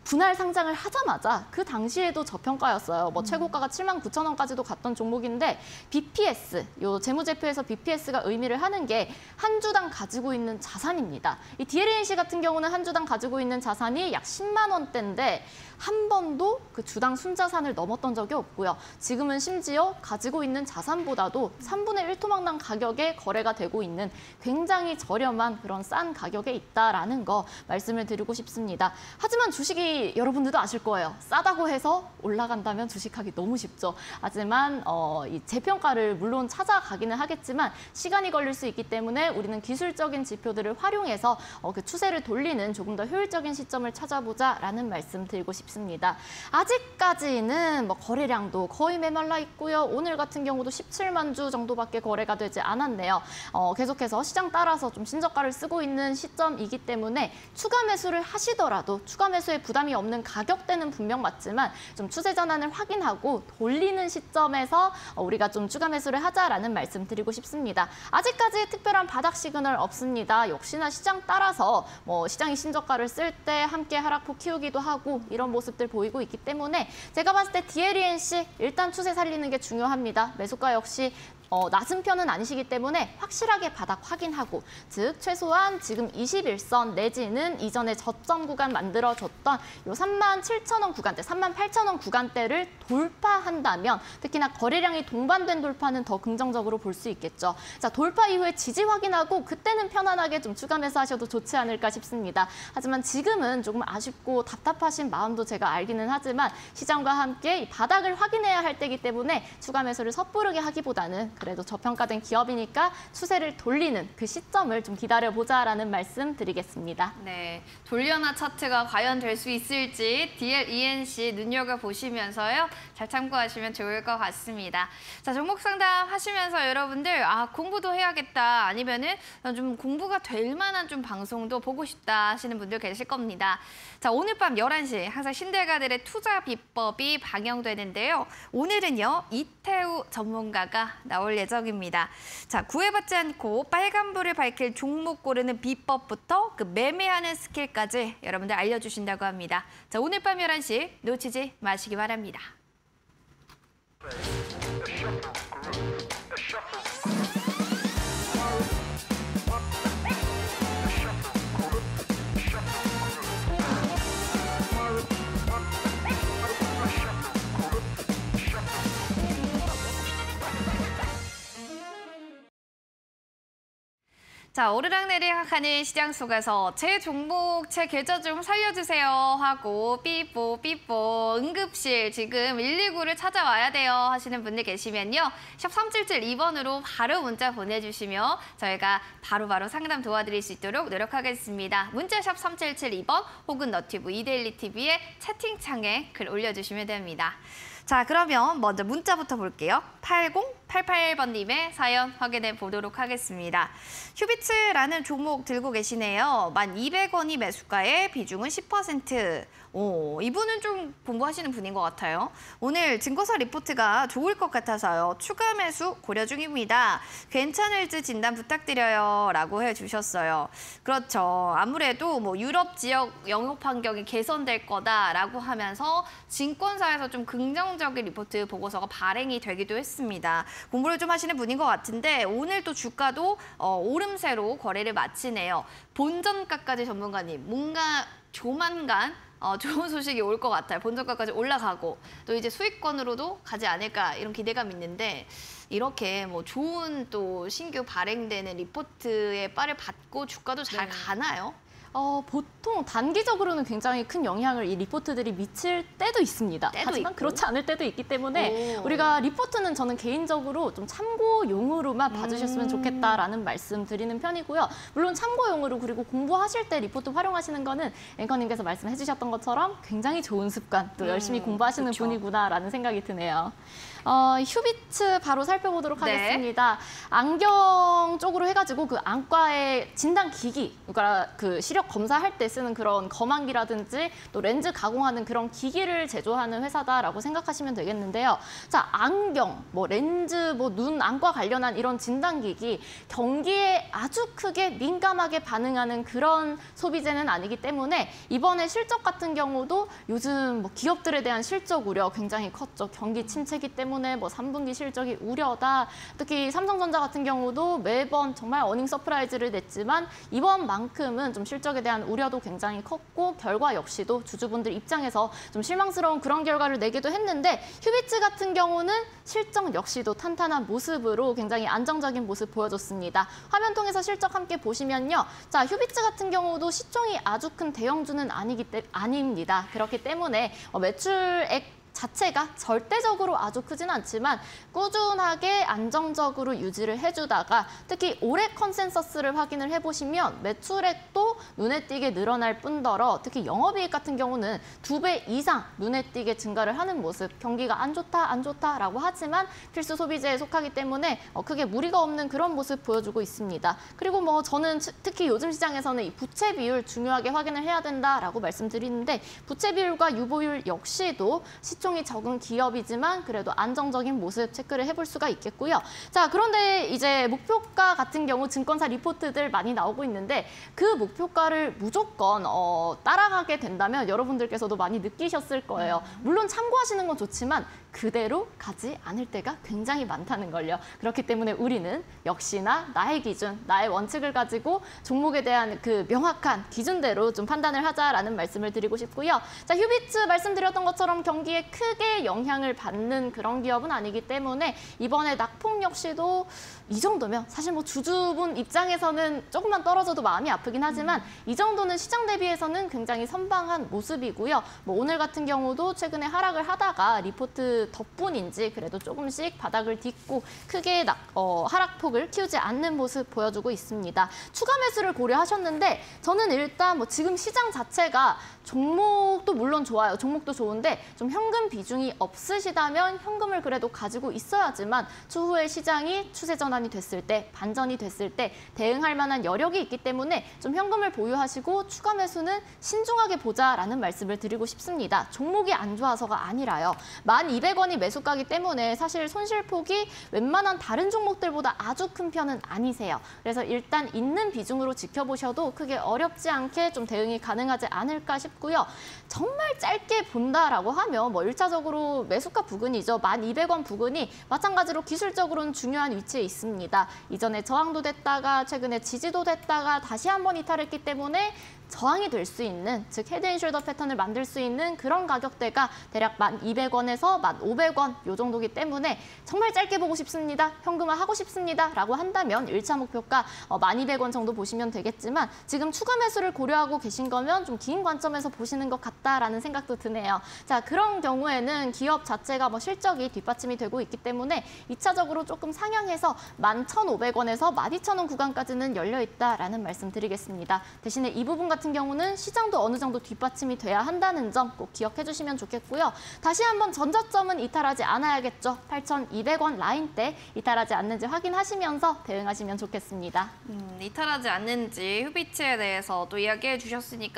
분할 상장을 하자마자 그 당시에도 저평가였어요. 뭐 최고가가 79,000원까지도 갔던 종목인데 BPS, 요 재무제표에서 BPS가 의미를 하는 게 한 주당 가지고 있는 자산입니다. 이 DL이앤씨 같은 경우는 한 주당 가지고 있는 자산이 약 10만 원대인데 한 번도 그 주당 순자산을 넘었던 적이 없고요. 지금은 심지어 가지고 있는 자산보다도 3분의 1 토막난 가격에 거래가 되고 있는 굉장히 저렴한 그런 싼 가격에 있다라는 거 말씀을 드리고 싶습니다. 하지만 주식이 여러분들도 아실 거예요. 싸다고 해서 올라간다면 주식하기 너무 쉽죠. 하지만 이 재평가를 물론 찾아가기는 하겠지만 시간이 걸릴 수 있기 때문에 우리는 기술적인 지표들을 활용해서 그 추세를 돌리는 조금 더 효율적인 시점을 찾아보자라는 말씀 드리고 싶습니다. 아직까지는 뭐 거래량도 거의 메말라 있고요. 오늘 같은 경우도 17만 주 정도밖에 거래가 되지 않았네요. 계속해서 시장 따라서 좀 신저가를 쓰고 있는 시점이기 때문에 추가 매수를 하시더라도 추가 매수에 부담 이 없는 가격대는 분명 맞지만 좀 추세 전환을 확인하고 돌리는 시점에서 우리가 좀 추가 매수를 하자라는 말씀 드리고 싶습니다. 아직까지 특별한 바닥 시그널 없습니다. 역시나 시장 따라서 뭐 시장이 신저가를 쓸 때 함께 하락폭 키우기도 하고 이런 모습들 보이고 있기 때문에 제가 봤을 때 DL이앤씨 일단 추세 살리는 게 중요합니다. 매수가 역시 낮은 편은 아니시기 때문에 확실하게 바닥 확인하고 즉 최소한 지금 21선 내지는 이전에 저점 구간 만들어줬던 요 37,000원 구간대, 38,000원 구간대를 돌파한다면 특히나 거래량이 동반된 돌파는 더 긍정적으로 볼 수 있겠죠. 자, 돌파 이후에 지지 확인하고 그때는 편안하게 좀 추가 매수하셔도 좋지 않을까 싶습니다. 하지만 지금은 조금 아쉽고 답답하신 마음도 제가 알기는 하지만 시장과 함께 이 바닥을 확인해야 할 때이기 때문에 추가 매수를 섣부르게 하기보다는 그래도 저평가된 기업이니까 추세를 돌리는 그 시점을 좀 기다려보자라는 말씀 드리겠습니다. 네, 돌려놔 차트가 과연 될 수 있을지 DL이앤씨 눈여겨보시면서요. 잘 참고하시면 좋을 것 같습니다. 자, 종목상담 하시면서 여러분들 공부도 해야겠다 아니면은 좀 공부가 될 만한 좀 방송도 보고 싶다 하시는 분들 계실 겁니다. 자, 오늘 밤 11시 항상 신대가들의 투자 비법이 방영되는데요. 오늘은요 이태우 전문가가 나오셨습니다. 올 예정입니다. 자, 구애받지 않고 빨간불을 밝힐 종목 고르는 비법부터 그 매매하는 스킬까지 여러분들 알려주신다고 합니다. 자, 오늘 밤 11시 놓치지 마시기 바랍니다. 자, 오르락내리락하는 시장 속에서 제 종목, 제 계좌 좀 살려주세요 하고 삐뽀 삐뽀 응급실 지금 119를 찾아와야 돼요 하시는 분들 계시면요. 샵 3772번으로 바로 문자 보내주시면 저희가 바로바로 상담 도와드릴 수 있도록 노력하겠습니다. 문자 샵 3772번 혹은 너튜브 이데일리TV의 채팅창에 글 올려주시면 됩니다. 자, 그러면 먼저 문자부터 볼게요. 8088번님의 사연 확인해 보도록 하겠습니다. 휴비츠라는 종목 들고 계시네요. 1,200원이 매수가에 비중은 10%. 오, 이분은 좀 공부하시는 분인 것 같아요. 오늘 증거사 리포트가 좋을 것 같아서요. 추가 매수 고려 중입니다. 괜찮을지 진단 부탁드려요. 라고 해주셨어요. 그렇죠. 아무래도 뭐 유럽 지역 영업 환경이 개선될 거다라고 하면서 증권사에서 좀 긍정적인 리포트 보고서가 발행이 되기도 했습니다. 공부를 좀 하시는 분인 것 같은데 오늘 또 주가도 오름세로 거래를 마치네요. 본전가까지 전문가님, 뭔가 조만간 좋은 소식이 올 것 같아요. 본전가까지 올라가고 또 이제 수익권으로도 가지 않을까 이런 기대감 있는데 이렇게 뭐 좋은 또 신규 발행되는 리포트의 빠를 받고 주가도 잘 가나요? 보통 단기적으로는 굉장히 큰 영향을 이 리포트들이 미칠 때도 있습니다. 하지만 있고. 그렇지 않을 때도 있기 때문에 우리가 리포트는 저는 개인적으로 좀 참고용으로만 봐주셨으면 좋겠다라는 말씀 드리는 편이고요. 물론 참고용으로 그리고 공부하실 때 리포트 활용하시는 거는 앵커님께서 말씀해 주셨던 것처럼 굉장히 좋은 습관, 또 열심히 공부하시는 그쵸. 분이구나라는 생각이 드네요. 휴비츠 바로 살펴보도록 하겠습니다. 안경 쪽으로 해가지고 그 안과의 진단기기, 그러니까 그 시력 검사할 때 쓰는 그런 거만기라든지 또 렌즈 가공하는 그런 기기를 제조하는 회사다라고 생각하시면 되겠는데요. 자, 안경, 뭐 렌즈, 뭐 눈, 안과 관련한 이런 진단기기, 경기에 아주 크게 민감하게 반응하는 그런 소비재는 아니기 때문에 이번에 실적 같은 경우도 요즘 뭐 기업들에 대한 실적 우려 굉장히 컸죠. 경기 침체기 때문에. 뭐 3분기 실적이 우려다. 특히 삼성전자 같은 경우도 매번 정말 어닝 서프라이즈를 냈지만 이번만큼은 좀 실적에 대한 우려도 굉장히 컸고 결과 역시도 주주분들 입장에서 좀 실망스러운 그런 결과를 내기도 했는데 휴비츠 같은 경우는 실적 역시도 탄탄한 모습으로 굉장히 안정적인 모습 보여줬습니다. 화면 통해서 실적 함께 보시면요. 자, 휴비츠 같은 경우도 시총이 아주 큰 대형주는 아닙니다. 그렇기 때문에 매출액 자체가 절대적으로 아주 크진 않지만 꾸준하게 안정적으로 유지를 해주다가 특히 올해 컨센서스를 확인을 해보시면 매출액도 눈에 띄게 늘어날 뿐더러 특히 영업이익 같은 경우는 2배 이상 눈에 띄게 증가를 하는 모습, 경기가 안 좋다라고 하지만 필수 소비재에 속하기 때문에 크게 무리가 없는 그런 모습 보여주고 있습니다. 그리고 뭐 저는 특히 요즘 시장에서는 이 부채 비율 중요하게 확인을 해야 된다라고 말씀드리는데 부채 비율과 유보율 역시도 시총이 적은 기업이지만 그래도 안정적인 모습 체크를 해볼 수가 있겠고요. 자, 그런데 이제 목표가 같은 경우 증권사 리포트들 많이 나오고 있는데 그 목표가를 무조건 따라가게 된다면 여러분들께서도 많이 느끼셨을 거예요. 물론 참고하시는 건 좋지만 그대로 가지 않을 때가 굉장히 많다는 걸요. 그렇기 때문에 우리는 역시나 나의 기준, 나의 원칙을 가지고 종목에 대한 그 명확한 기준대로 좀 판단을 하자라는 말씀을 드리고 싶고요. 자, 휴비츠 말씀드렸던 것처럼 경기에 크게 영향을 받는 그런 기업은 아니기 때문에 이번에 낙폭 역시도 이 정도면 사실 뭐 주주분 입장에서는 조금만 떨어져도 마음이 아프긴 하지만 이 정도는 시장 대비해서는 굉장히 선방한 모습이고요. 뭐 오늘 같은 경우도 최근에 하락을 하다가 리포트 덕분인지 그래도 조금씩 바닥을 딛고 크게 하락폭을 키우지 않는 모습 보여주고 있습니다. 추가 매수를 고려하셨는데 저는 일단 뭐 지금 시장 자체가 종목도 물론 좋아요. 종목도 좋은데 좀 현금 비중이 없으시다면 현금을 그래도 가지고 있어야지만 추후에 시장이 추세 전환이 됐을 때 반전이 됐을 때 대응할 만한 여력이 있기 때문에 좀 현금을 보유하시고 추가 매수는 신중하게 보자라는 말씀을 드리고 싶습니다. 종목이 안 좋아서가 아니라요. 1,200원이 매수가이기 때문에 사실 손실폭이 웬만한 다른 종목들보다 아주 큰 편은 아니세요. 그래서 일단 있는 비중으로 지켜보셔도 크게 어렵지 않게 좀 대응이 가능하지 않을까 싶고요. 정말 짧게 본다라고 하면 뭐 1차적으로 매수가 부근이죠. 1,200원 부근이 마찬가지로 기술적으로는 중요한 위치에 있습니다. 이전에 저항도 됐다가 최근에 지지도 됐다가 다시 한번 이탈했기 때문에 저항이 될 수 있는, 즉 헤드앤숄더 패턴을 만들 수 있는 그런 가격대가 대략 1200원에서 1500원 요 정도기 때문에 정말 짧게 보고 싶습니다. 현금화하고 싶습니다라고 한다면 1차 목표가 1200원 정도 보시면 되겠지만 지금 추가 매수를 고려하고 계신 거면 좀 긴 관점에서 보시는 것 같다라는 생각도 드네요. 자, 그런 경우에는 기업 자체가 실적이 뒷받침이 되고 있기 때문에 2차적으로 조금 상향해서 11,500원에서 12,000원 구간까지는 열려 있다라는 말씀 드리겠습니다. 대신에 이 부분 같은 경우는 시장도 어느 정도 뒷받침이 돼야 한다는 점 꼭 기억해 주시면 좋겠고요. 다시 한번 전저점은 이탈하지 않아야겠죠. 8,200원 라인대 이탈하지 않는지 확인하시면서 대응하시면 좋겠습니다. 이탈하지 않는지 휴비츠에 대해서 또 이야기해 주셨으니까요.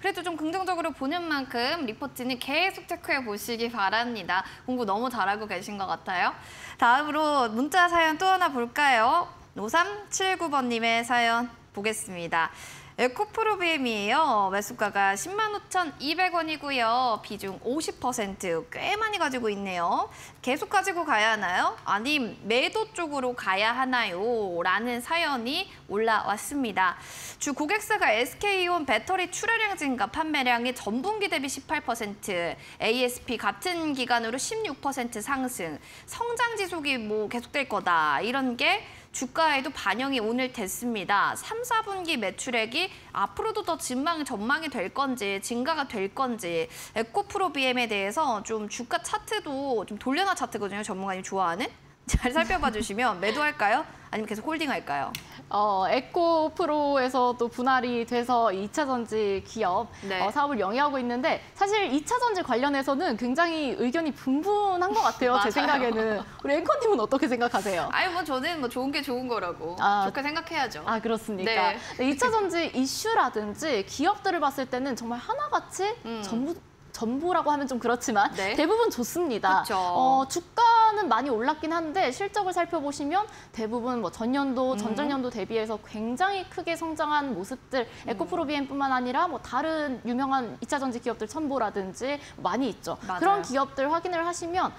그래도 좀 긍정적으로 보는 만큼 리포트는 계속 체크해 보시기 바랍니다. 공부 너무 잘하고 계신 것 같아요. 다음으로 문자 사연 또 하나 볼까요? 5379번님의 사연 보겠습니다. 에코프로비엠이에요. 매수가가 105,200원이고요. 비중 50%, 꽤 많이 가지고 있네요. 계속 가지고 가야 하나요? 아님 매도 쪽으로 가야 하나요? 라는 사연이 올라왔습니다. 주 고객사가 SK온 배터리 출하량 증가, 판매량이 전분기 대비 18%, ASP 같은 기간으로 16% 상승, 성장 지속이 계속될 거다. 이런 게 주가에도 반영이 오늘 됐습니다. 3, 4분기 매출액이 앞으로도 더 전망이 될 건지, 증가가 될 건지, 에코프로비엠에 대해서 좀 주가 차트도 좀 돌려놔 차트거든요. 전문가님 좋아하는? 잘 살펴봐 주시면 매도할까요? 아니면 계속 홀딩할까요? 에코프로에서도 분할이 돼서 2차전지 기업 사업을 영위하고 있는데 사실 2차전지 관련해서는 굉장히 의견이 분분한 것 같아요. 제 생각에는. 우리 앵커님은 어떻게 생각하세요? 아니 저는 좋은 게 좋은 거라고 좋게 생각해야죠. 아 그렇습니까? 네. 2차전지 이슈라든지 기업들을 봤을 때는 정말 하나같이 전부라고 하면 좀 그렇지만 대부분 좋습니다. 그쵸. 주가는 많이 올랐긴 한데 실적을 살펴보시면 대부분 전년도, 전전년도 대비해서 굉장히 크게 성장한 모습들 에코프로비엠뿐만 아니라 다른 유명한 2차전지 기업들 첨보라든지 많이 있죠. 맞아요. 그런 기업들 확인을 하시면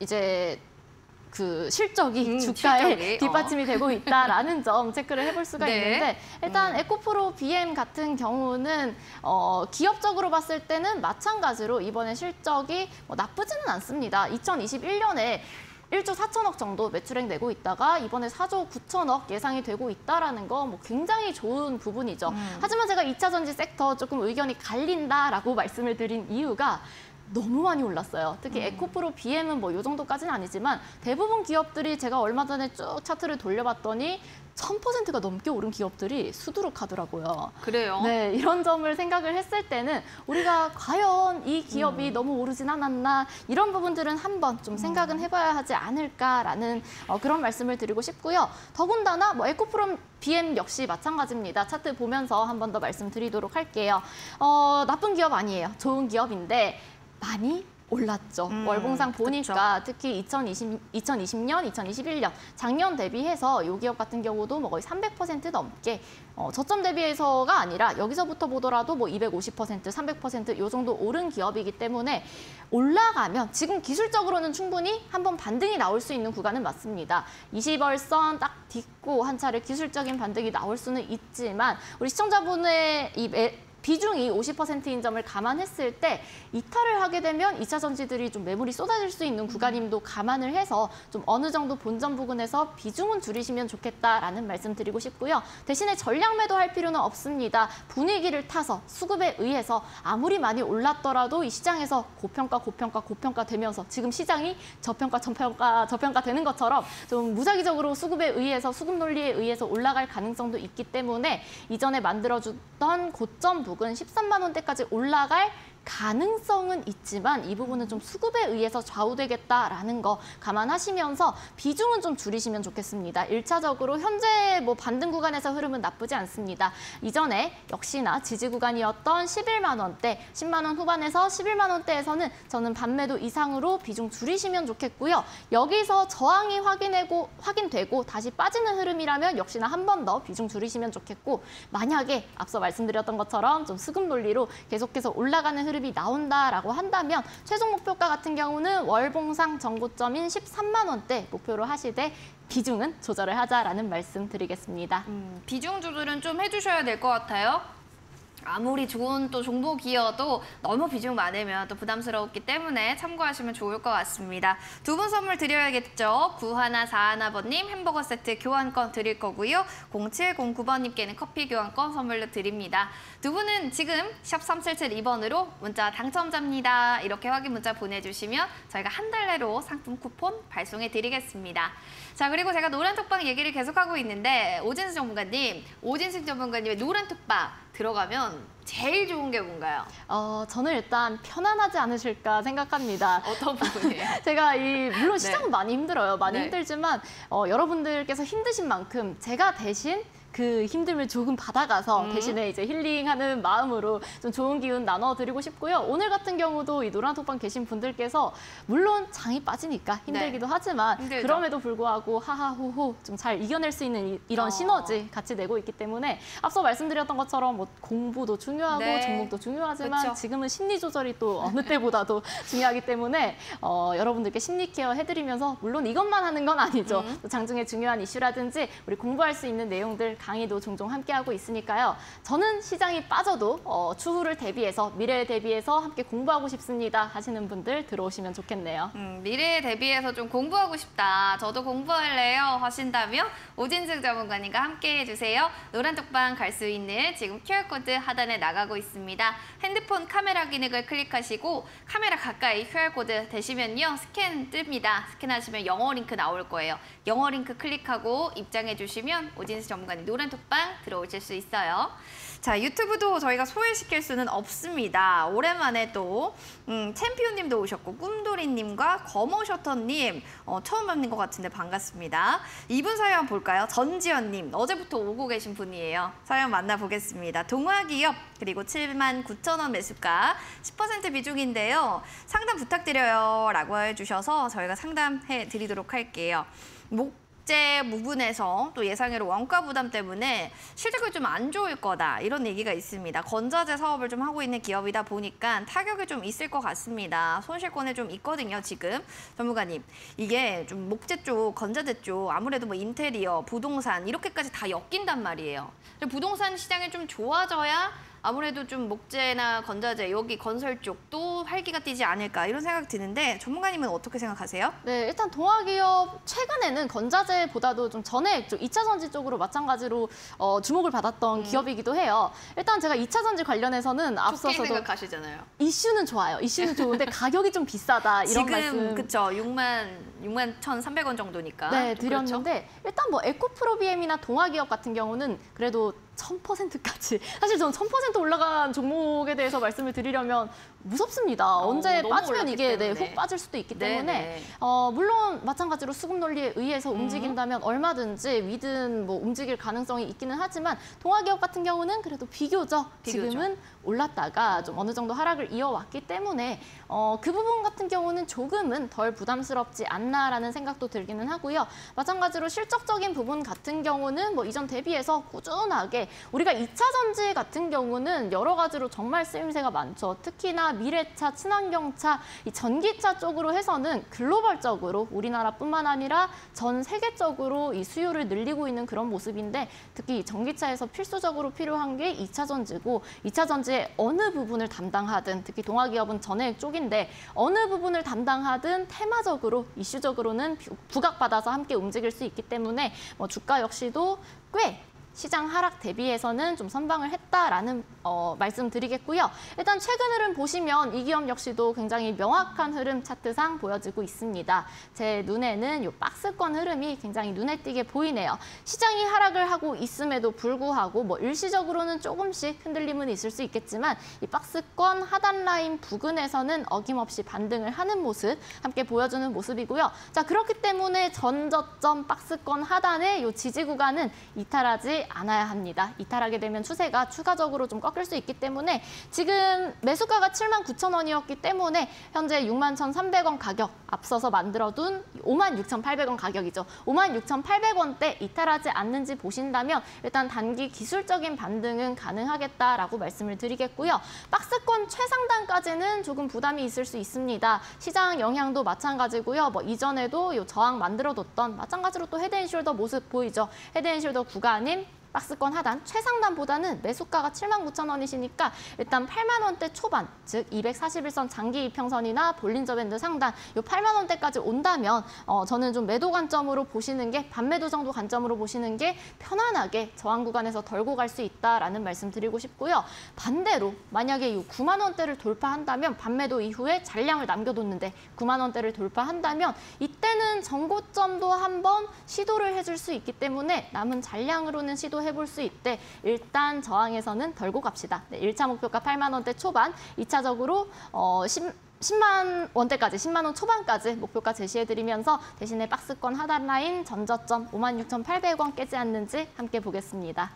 이제 그 실적이 주가에 뒷받침이 되고 있다라는 점 체크를 해볼 수가 있는데 일단 에코프로비엠 같은 경우는 기업적으로 봤을 때는 마찬가지로 이번에 실적이 나쁘지는 않습니다. 2021년에 1조 4천억 정도 매출액 내고 있다가 이번에 4조 9천억 예상이 되고 있다는 건 굉장히 좋은 부분이죠. 하지만 제가 2차전지 섹터 조금 의견이 갈린다라고 말씀을 드린 이유가 너무 많이 올랐어요. 특히 에코프로비엠은 요 정도까지는 아니지만 대부분 기업들이 제가 얼마 전에 쭉 차트를 돌려봤더니 1000%가 넘게 오른 기업들이 수두룩하더라고요. 그래요? 네, 이런 점을 생각을 했을 때는 우리가 과연 이 기업이 너무 오르진 않았나 이런 부분들은 한번 좀 생각은 해봐야 하지 않을까라는 그런 말씀을 드리고 싶고요. 더군다나 에코프로비엠 역시 마찬가지입니다. 차트 보면서 한 번 더 말씀드리도록 할게요. 나쁜 기업 아니에요. 좋은 기업인데 많이 올랐죠. 월봉상 보니까 그쵸. 특히 2020년, 2021년 작년 대비해서 이 기업 같은 경우도 거의 300% 넘게 저점 대비해서가 아니라 여기서부터 보더라도 250%, 300% 이 정도 오른 기업이기 때문에 올라가면 지금 기술적으로는 충분히 한번 반등이 나올 수 있는 구간은 맞습니다. 20월선 딱 딛고 한 차례 기술적인 반등이 나올 수는 있지만 우리 시청자분의 비중이 50%인 점을 감안했을 때 이탈을 하게 되면 2차전지들이 좀 매물이 쏟아질 수 있는 구간임도 감안을 해서 좀 어느 정도 본전 부근에서 비중은 줄이시면 좋겠다라는 말씀 드리고 싶고요. 대신에 전량 매도할 필요는 없습니다. 분위기를 타서 수급에 의해서 아무리 많이 올랐더라도 이 시장에서 고평가 되면서 지금 시장이 저평가 되는 것처럼 좀 무작위적으로 수급에 의해서 수급 논리에 의해서 올라갈 가능성도 있기 때문에 이전에 만들어주던 고점 부근 13만 원대까지 올라갈 가능성은 있지만 이 부분은 좀 수급에 의해서 좌우되겠다라는 거 감안하시면서 비중은 좀 줄이시면 좋겠습니다. 1차적으로 현재 반등 구간에서 흐름은 나쁘지 않습니다. 이전에 역시나 지지 구간이었던 11만 원대, 10만 원 후반에서 11만 원대에서는 저는 반매도 이상으로 비중 줄이시면 좋겠고요. 여기서 저항이 확인되고 다시 빠지는 흐름이라면 역시나 한 번 더 비중 줄이시면 좋겠고 만약에 앞서 말씀드렸던 것처럼 좀 수급 논리로 계속해서 올라가는 흐름 그룹이 나온다라고 한다면 최종 목표가 같은 경우는 월봉상 전고점인 13만 원대 목표로 하시되 비중은 조절을 하자라는 말씀 드리겠습니다. 비중 조절은 좀 해주셔야 될 것 같아요. 아무리 좋은 또 종목이어도 너무 비중 많으면 또 부담스럽기 때문에 참고하시면 좋을 것 같습니다. 두 분 선물 드려야겠죠. 9141번님 햄버거 세트 교환권 드릴 거고요. 0709번님께는 커피 교환권 선물로 드립니다. 두 분은 지금 샵 3772번으로 문자 당첨자입니다. 이렇게 확인 문자 보내주시면 저희가 한 달 내로 상품 쿠폰 발송해 드리겠습니다. 자, 그리고 제가 노란 톡방 얘기를 계속하고 있는데 오진승 전문가님의 노란 톡방 들어가면 제일 좋은 게 뭔가요? 저는 일단 편안하지 않으실까 생각합니다. 어떤 부분이에요? 제가 물론 시장은 많이 힘들어요. 힘들지만 여러분들께서 힘드신 만큼 제가 대신 그 힘듦을 조금 받아가서 대신에 이제 힐링하는 마음으로 좀 좋은 기운 나눠드리고 싶고요. 오늘 같은 경우도 이 노란톡방 계신 분들께서 물론 장이 빠지니까 힘들기도 하지만 힘들죠. 그럼에도 불구하고 하하호호 좀 잘 이겨낼 수 있는 이런 시너지 같이 내고 있기 때문에 앞서 말씀드렸던 것처럼 뭐 공부도 중요하고 종목도 중요하지만 그쵸. 지금은 심리 조절이 또 어느 때보다도 중요하기 때문에 여러분들께 심리 케어 해드리면서 물론 이것만 하는 건 아니죠. 장중에 중요한 이슈라든지 우리 공부할 수 있는 내용들 강의도 종종 함께하고 있으니까요. 저는 시장이 빠져도 추후를 대비해서, 미래에 대비해서 함께 공부하고 싶습니다 하시는 분들 들어오시면 좋겠네요. 미래에 대비해서 좀 공부하고 싶다, 저도 공부할래요 하신다면 오진승 전문가님과 함께해 주세요. 노란톡방 갈 수 있는 지금 QR코드 하단에 나가고 있습니다. 핸드폰 카메라 기능을 클릭하시고 카메라 가까이 QR코드 대시면요. 스캔 뜹니다. 스캔하시면 영어 링크 나올 거예요. 영어 링크 클릭하고 입장해 주시면 오진승 전문가님 노란 톡방 들어오실 수 있어요. 자, 유튜브도 저희가 소외시킬 수는 없습니다. 오랜만에 또 챔피언님도 오셨고 꿈돌이님과 거머셔터님 처음 뵙는 것 같은데 반갑습니다. 이분 사연 볼까요? 전지현님 어제부터 오고 계신 분이에요. 사연 만나보겠습니다. 동화기업 그리고 79,000원 매수가 10% 비중인데요. 상담 부탁드려요 라고 해주셔서 저희가 상담해 드리도록 할게요. 국제 부분에서 또 예상외로 원가 부담 때문에 실적이 좀 안 좋을 거다 이런 얘기가 있습니다. 건자재 사업을 좀 하고 있는 기업이다 보니까 타격이 좀 있을 것 같습니다. 손실권에 좀 있거든요. 지금 전문가님 이게 좀 목재 쪽, 건자재 쪽 아무래도 뭐 인테리어, 부동산 이렇게까지 다 엮인단 말이에요. 부동산 시장이 좀 좋아져야 아무래도 좀 목재나 건자재, 여기 건설 쪽도 활기가 뛰지 않을까 이런 생각이 드는데 전문가님은 어떻게 생각하세요? 네, 일단 동화기업 최근에는 건자재보다도 좀 전에 2차 전지 쪽으로 마찬가지로 주목을 받았던 기업이기도 해요. 일단 제가 2차 전지 관련해서는 앞서서도 좋게 생각하시잖아요. 이슈는 좋아요. 이슈는 좋은데 가격이 좀 비싸다 이런 지금, 말씀. 그쵸, 61,300원 정도니까. 네, 드렸는데 그렇죠? 일단 뭐 에코프로비엠이나 동화기업 같은 경우는 그래도 1000%까지. 사실 저는 1000% 올라간 종목에 대해서 말씀을 드리려면 무섭습니다. 언제 빠지면 이게 훅 빠질 수도 있기 때문에 물론 마찬가지로 수급 논리에 의해서 움직인다면 얼마든지 위든 뭐 움직일 가능성이 있기는 하지만 동화기업 같은 경우는 그래도 비교적 지금은 올랐다가 좀 어느 정도 하락을 이어왔기 때문에 그 부분 같은 경우는 조금은 덜 부담스럽지 않나라는 생각도 들기는 하고요. 마찬가지로 실적적인 부분 같은 경우는 뭐 이전 대비해서 꾸준하게 우리가 2차 전지 같은 경우는 여러 가지로 정말 쓰임새가 많죠. 특히나 미래차, 친환경차, 이 전기차 쪽으로 해서는 글로벌적으로 우리나라뿐만 아니라 전 세계적으로 이 수요를 늘리고 있는 그런 모습인데 특히 전기차에서 필수적으로 필요한 게 2차 전지고 2차 전지의 어느 부분을 담당하든 특히 동화기업은 전해액 쪽인데 어느 부분을 담당하든 테마적으로 이슈적으로는 부각받아서 함께 움직일 수 있기 때문에 뭐 주가 역시도 꽤 시장 하락 대비해서는 좀 선방을 했다라는 말씀 드리겠고요. 일단 최근 흐름 보시면 이 기업 역시도 굉장히 명확한 흐름 차트상 보여지고 있습니다. 제 눈에는 이 박스권 흐름이 굉장히 눈에 띄게 보이네요. 시장이 하락을 하고 있음에도 불구하고 뭐 일시적으로는 조금씩 흔들림은 있을 수 있겠지만 이 박스권 하단 라인 부근에서는 어김없이 반등을 하는 모습 함께 보여주는 모습이고요. 자, 그렇기 때문에 전저점 박스권 하단의 이 지지 구간은 이탈하지 이탈하지 않아야 합니다. 이탈하게 되면 추세가 추가적으로 좀 꺾일 수 있기 때문에 지금 매수가가 79,000원이었기 때문에 현재 61,300원 가격, 앞서서 만들어둔 56,800원 가격이죠. 56,800원대 이탈하지 않는지 보신다면 일단 단기 기술적인 반등은 가능하겠다라고 말씀을 드리겠고요. 박스권 최상단까지는 조금 부담이 있을 수 있습니다. 시장 영향도 마찬가지고요. 뭐 이전에도 요 저항 만들어뒀던 마찬가지로 또 헤드앤숄더 모습 보이죠. 헤드앤숄더 구간인 박스권 하단 최상단보다는 매수가가 79,000원이시니까 일단 8만 원대 초반, 즉 241선 장기 이평선이나 볼린저 밴드 상단 이 8만 원대까지 온다면 저는 좀 매도 관점으로 보시는 게, 반매도 정도 관점으로 보시는 게 편안하게 저항 구간에서 덜고 갈 수 있다라는 말씀 드리고 싶고요. 반대로 만약에 이 9만 원대를 돌파한다면, 반매도 이후에 잔량을 남겨뒀는데 9만 원대를 돌파한다면 이때는 전고점도 한번 시도를 해줄 수 있기 때문에 남은 잔량으로는 시도 해볼 수 있대. 일단 저항에서는 덜고 갑시다. 네, 1차 목표가 8만 원대 초반, 2차적으로 10만 원대까지, 10만 원 초반까지 목표가 제시해드리면서 대신에 박스권 하단 라인 전저점 56,800원 깨지 않는지 함께 보겠습니다.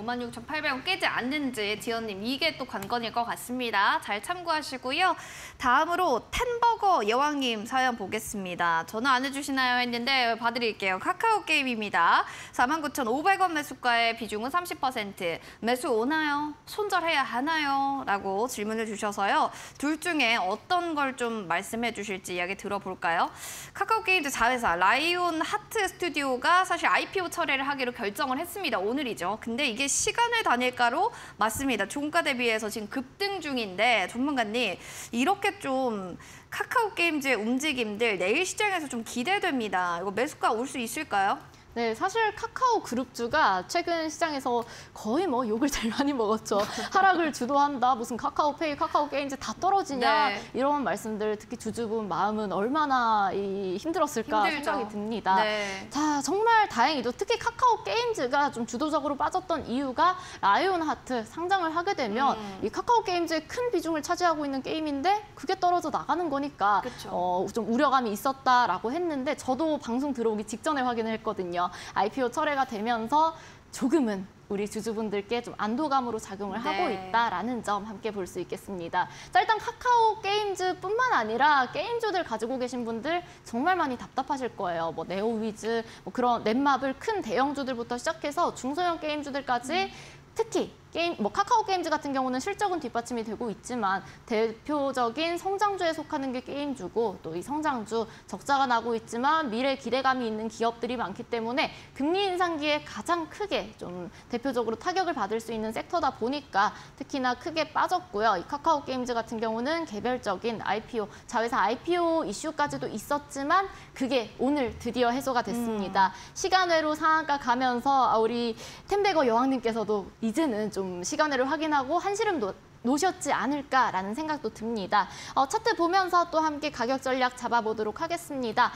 56,800원 깨지 않는지 지연님, 이게 또 관건일 것 같습니다. 잘 참고하시고요. 다음으로 텐버거 여왕님 사연 보겠습니다. 전화 안 해주시나요 했는데 봐드릴게요. 카카오 게임입니다. 49,500원 매수가의 비중은 30%. 매수 오나요? 손절해야 하나요? 라고 질문을 주셔서요. 둘 중에 어떤 걸 좀 말씀해 주실지 이야기 들어볼까요? 카카오 게임즈 자회사 라이온 하트 스튜디오가 사실 IPO 철회를 하기로 결정을 했습니다. 오늘이죠. 근데 이게 시간의 단일가로 맞습니다. 종가 대비해서 지금 급등 중인데, 전문가님, 이렇게 좀 카카오 게임즈의 움직임들 내일 시장에서 좀 기대됩니다. 이거 매수가 올 수 있을까요? 네, 사실 카카오 그룹주가 최근 시장에서 거의 뭐 욕을 제일 많이 먹었죠. 하락을 주도한다, 무슨 카카오페이, 카카오 게임즈 다 떨어지냐, 네. 이런 말씀들 특히 주주분 마음은 얼마나 힘들었을까 힘들죠. 생각이 듭니다. 네. 자, 정말 다행히도 특히 카카오 게임즈가 좀 주도적으로 빠졌던 이유가 라이온 하트 상장을 하게 되면 이 카카오 게임즈의 큰 비중을 차지하고 있는 게임인데 그게 떨어져 나가는 거니까 좀 우려감이 있었다라고 했는데, 저도 방송 들어오기 직전에 확인을 했거든요. IPO 철회가 되면서 조금은 우리 주주분들께 좀 안도감으로 작용을 하고 있다라는 점 함께 볼 수 있겠습니다. 자, 일단 카카오 게임즈뿐만 아니라 게임주들 가지고 계신 분들 정말 많이 답답하실 거예요. 뭐 네오위즈, 뭐 그런 넷마블 큰 대형주들부터 시작해서 중소형 게임주들까지 특히 게임, 뭐 카카오 게임즈 같은 경우는 실적은 뒷받침이 되고 있지만 대표적인 성장주에 속하는 게 게임주고, 또 이 성장주 적자가 나고 있지만 미래 기대감이 있는 기업들이 많기 때문에 금리 인상기에 가장 크게 좀 대표적으로 타격을 받을 수 있는 섹터다 보니까 특히나 크게 빠졌고요. 이 카카오 게임즈 같은 경우는 개별적인 IPO, 자회사 IPO 이슈까지도 있었지만 그게 오늘 드디어 해소가 됐습니다. 시간외로 상한가 가면서 우리 텐버거 여왕님께서도 이제는 좀 시간외를 확인하고 한시름 놓으셨지 않을까라는 생각도 듭니다. 차트 보면서 또 함께 가격 전략 잡아보도록 하겠습니다.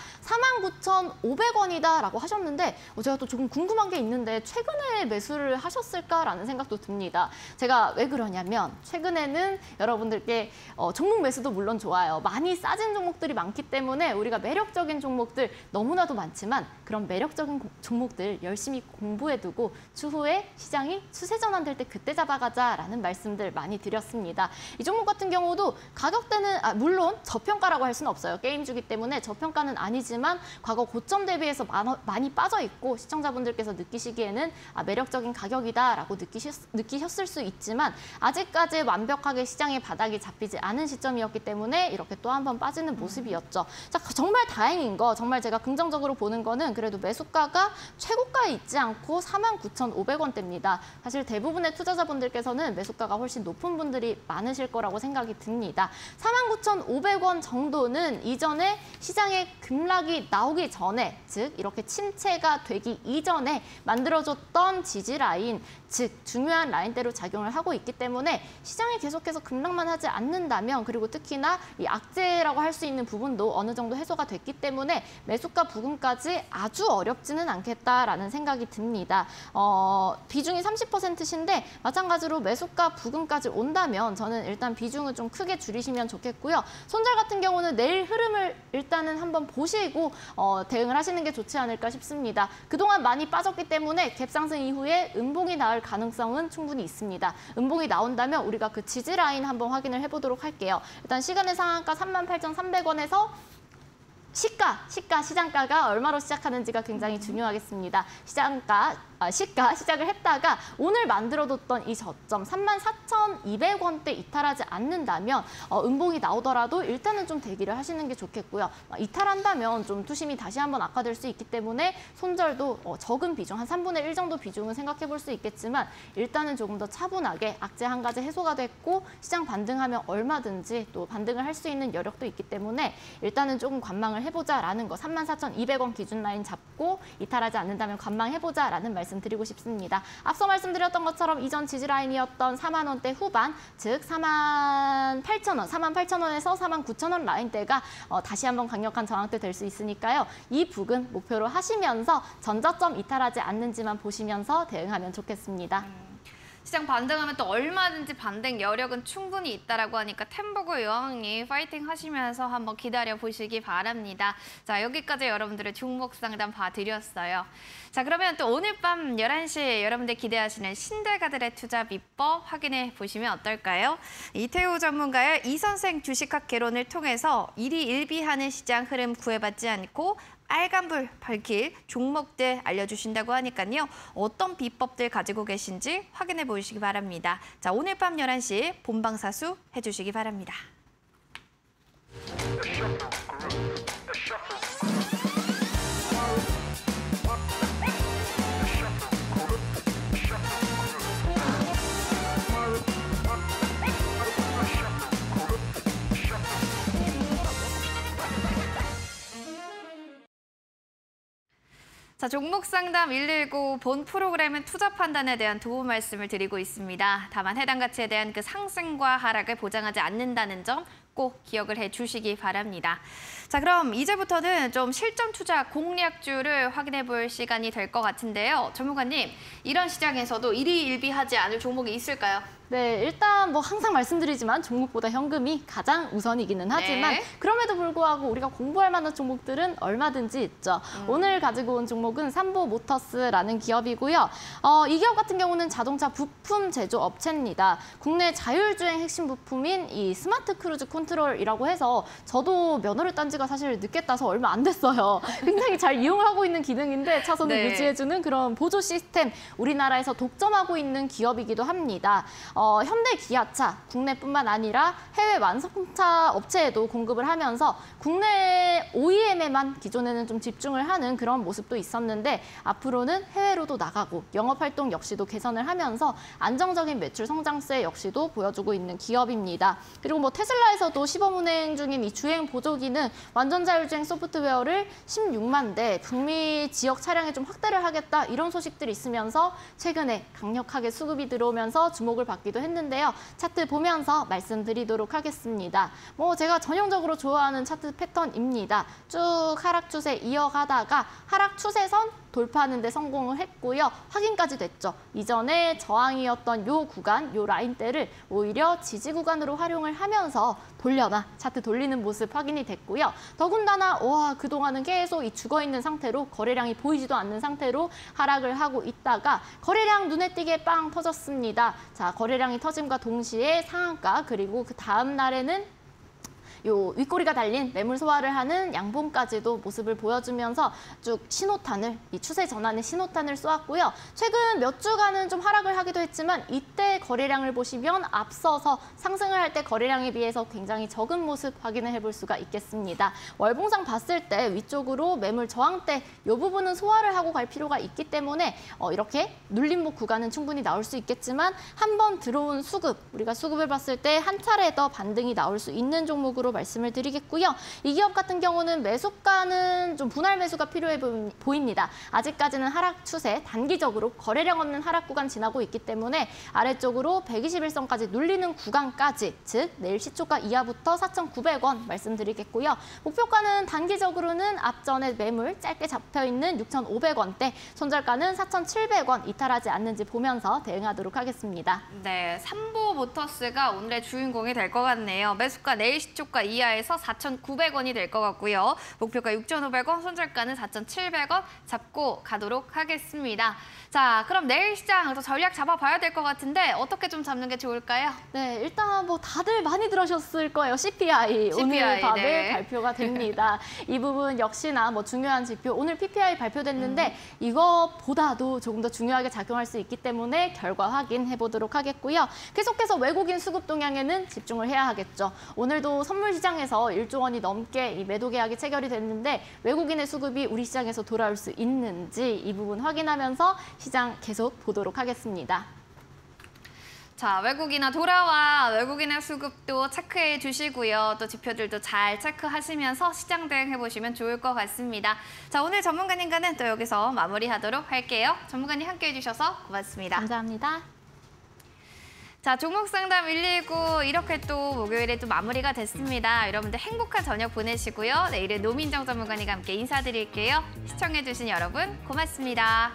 49,500원이다라고 하셨는데 제가 또 조금 궁금한 게 있는데 최근에 매수를 하셨을까라는 생각도 듭니다. 제가 왜 그러냐면 최근에는 여러분들께 종목 매수도 물론 좋아요. 많이 싸진 종목들이 많기 때문에 우리가 매력적인 종목들 너무나도 많지만 그런 매력적인 종목들 열심히 공부해두고 추후에 시장이 추세 전환될 때 그때 잡아가자라는 말씀들 많이 드립니다. 이 종목 같은 경우도 가격대는 물론 저평가라고 할 수는 없어요. 게임주기 때문에 저평가는 아니지만 과거 고점 대비해서 많이 빠져있고 시청자분들께서 느끼시기에는 매력적인 가격이다라고 느끼셨을 수 있지만 아직까지 완벽하게 시장의 바닥이 잡히지 않은 시점이었기 때문에 이렇게 또 한 번 빠지는 모습이었죠. 자, 정말 다행인 거, 정말 제가 긍정적으로 보는 거는 그래도 매수가가 최고가에 있지 않고 49,500원대입니다. 사실 대부분의 투자자분들께서는 매수가가 훨씬 높은 분들이 많으실 거라고 생각이 듭니다. 49,500원 정도는 이전에 시장에 급락이 나오기 전에, 즉 이렇게 침체가 되기 이전에 만들어줬던 지지 라인, 즉 중요한 라인대로 작용을 하고 있기 때문에 시장이 계속해서 급락만 하지 않는다면, 그리고 특히나 이 악재라고 할 수 있는 부분도 어느 정도 해소가 됐기 때문에 매수가 부근까지 아주 어렵지는 않겠다라는 생각이 듭니다. 비중이 30%신데 마찬가지로 매수가 부근까지 온 한다면 저는 일단 비중을 좀 크게 줄이시면 좋겠고요. 손절 같은 경우는 내일 흐름을 일단은 한번 보시고 대응을 하시는 게 좋지 않을까 싶습니다. 그동안 많이 빠졌기 때문에 갭 상승 이후에 음봉이 나올 가능성은 충분히 있습니다. 음봉이 나온다면 우리가 그 지지 라인 한번 확인을 해보도록 할게요. 일단 시간의 상한가 38,300원에서 시가 시장가가 얼마로 시작하는지가 굉장히 중요하겠습니다. 시가 시작을 했다가 오늘 만들어뒀던 이 저점 34,200원대 이탈하지 않는다면 음봉이 나오더라도 일단은 좀 대기를 하시는 게 좋겠고요. 이탈한다면 좀 투심이 다시 한번 악화될 수 있기 때문에 손절도 적은 비중, 한 3분의 1 정도 비중은 생각해 볼 수 있겠지만 일단은 조금 더 차분하게 악재 한 가지 해소가 됐고 시장 반등하면 얼마든지 또 반등을 할 수 있는 여력도 있기 때문에 일단은 조금 관망을 해보자라는 거, 34,200원 기준 라인 잡고 이탈하지 않는다면 관망해보자라는 말씀드리고 싶습니다. 앞서 말씀드렸던 것처럼 이전 지지라인이었던 4만 원대 후반, 즉 48,000원에서 49,000원 라인대가 다시 한번 강력한 저항대 될 수 있으니까요. 이 부근 목표로 하시면서 전저점 이탈하지 않는지만 보시면서 대응하면 좋겠습니다. 시장 반등하면 또 얼마든지 반등 여력은 충분히 있다라고 하니까 템보고 여왕님 파이팅 하시면서 한번 기다려 보시기 바랍니다. 자, 여기까지 여러분들의 종목 상담 봐드렸어요. 자, 그러면 또 오늘 밤 11시에 여러분들 기대하시는 신대가들의 투자 비법 확인해 보시면 어떨까요? 이태우 전문가의 이선생 주식학 개론을 통해서 일희일비하는 시장 흐름 구애받지 않고 빨간불 밝힐 종목들 알려주신다고 하니까요. 어떤 비법들 가지고 계신지 확인해 보시기 바랍니다. 자, 오늘 밤 11시 본방사수 해주시기 바랍니다. 자, 종목상담 119 본 프로그램은 투자 판단에 대한 도움 말씀을 드리고 있습니다. 다만 해당 가치에 대한 그 상승과 하락을 보장하지 않는다는 점 꼭 기억을 해주시기 바랍니다. 자, 그럼 이제부터는 좀 실전 투자 공략주를 확인해 볼 시간이 될 것 같은데요. 전문가님, 이런 시장에서도 일희일비하지 않을 종목이 있을까요? 네, 일단 뭐 항상 말씀드리지만 종목보다 현금이 가장 우선이기는 하지만 네. 그럼에도 불구하고 우리가 공부할 만한 종목들은 얼마든지 있죠. 오늘 가지고 온 종목은 삼보모터스라는 기업이고요. 이 기업 같은 경우는 자동차 부품 제조 업체입니다. 국내 자율주행 핵심 부품인 이 스마트 크루즈 컨트롤이라고 해서 저도 면허를 딴 지가 사실 늦게 따서 얼마 안 됐어요. 굉장히 잘 이용하고 있는 기능인데 차선을 네. 유지해주는 그런 보조 시스템, 우리나라에서 독점하고 있는 기업이기도 합니다. 현대 기아차, 국내뿐만 아니라 해외 완성차 업체에도 공급을 하면서 국내 OEM에만 기존에는 좀 집중을 하는 그런 모습도 있었는데 앞으로는 해외로도 나가고 영업활동 역시도 개선을 하면서 안정적인 매출 성장세 역시도 보여주고 있는 기업입니다. 그리고 뭐 테슬라에서도 시범운행 중인 이 주행 보조기는 완전 자율주행 소프트웨어를 16만 대 북미 지역 차량에 좀 확대를 하겠다, 이런 소식들이 있으면서 최근에 강력하게 수급이 들어오면서 주목을 받고 기도 했는데요. 차트 보면서 말씀드리도록 하겠습니다. 뭐 제가 전형적으로 좋아하는 차트 패턴입니다. 쭉 하락 추세 이어가다가 하락 추세선 돌파하는 데 성공을 했고요. 확인까지 됐죠. 이전에 저항이었던 요 구간, 요 라인대를 오히려 지지 구간으로 활용을 하면서 돌려놔, 차트 돌리는 모습 확인이 됐고요. 더군다나 그동안은 계속 이 죽어있는 상태로 거래량이 보이지도 않는 상태로 하락을 하고 있다가 거래량 눈에 띄게 빵 터졌습니다. 자, 거래량이 터짐과 동시에 상한가, 그리고 그 다음 날에는 요 윗꼬리가 달린 매물 소화를 하는 양봉까지도 모습을 보여주면서 쭉 신호탄을, 이 추세 전환의 신호탄을 쏘았고요. 최근 몇 주간은 좀 하락을 하기도 했지만 이때 거래량을 보시면 앞서서 상승을 할 때 거래량에 비해서 굉장히 적은 모습 확인을 해볼 수가 있겠습니다. 월봉상 봤을 때 위쪽으로 매물 저항대 요 부분은 소화를 하고 갈 필요가 있기 때문에 이렇게 눌림목 구간은 충분히 나올 수 있겠지만 한번 들어온 수급, 우리가 수급을 봤을 때 한 차례 더 반등이 나올 수 있는 종목으로 말씀을 드리겠고요. 이 기업 같은 경우는 매수가는 좀 분할 매수가 필요해 보입니다. 아직까지는 하락 추세, 단기적으로 거래량 없는 하락 구간 지나고 있기 때문에 아래쪽으로 121선까지 눌리는 구간까지, 즉 내일 시초가 이하부터 4,900원 말씀드리겠고요. 목표가는 단기적으로는 앞전에 매물 짧게 잡혀있는 6,500원대, 손절가는 4,700원 이탈하지 않는지 보면서 대응하도록 하겠습니다. 네, 삼보모터스가 오늘의 주인공이 될 것 같네요. 매수가 내일 시초가 이하에서 4,900원이 될 것 같고요. 목표가 6,500원, 손절가는 4,700원 잡고 가도록 하겠습니다. 자, 그럼 내일 시장 전략 잡아봐야 될 것 같은데 어떻게 좀 잡는 게 좋을까요? 네, 일단 뭐 다들 많이 들으셨을 거예요. CPI, 오늘 밤에 네. 발표가 됩니다. 이 부분 역시나 뭐 중요한 지표, 오늘 PPI 발표됐는데 이거보다도 조금 더 중요하게 작용할 수 있기 때문에 결과 확인해보도록 하겠고요. 계속해서 외국인 수급 동향에는 집중을 해야 하겠죠. 오늘도 선물시장에서 1조 원이 넘게 이 매도 계약이 체결이 됐는데 외국인의 수급이 우리 시장에서 돌아올 수 있는지 이 부분 확인하면서 시장 계속 보도록 하겠습니다. 자, 외국인아 돌아와, 외국인의 수급도 체크해 주시고요. 또 지표들도 잘 체크하시면서 시장 대응해보시면 좋을 것 같습니다. 자, 오늘 전문가님과는 또 여기서 마무리하도록 할게요. 전문가님 함께해 주셔서 고맙습니다. 감사합니다. 자, 종목상담 119 이렇게 또 목요일에 또 마무리가 됐습니다. 여러분들 행복한 저녁 보내시고요. 내일은 노민정 전문가님과 함께 인사드릴게요. 시청해 주신 여러분 고맙습니다.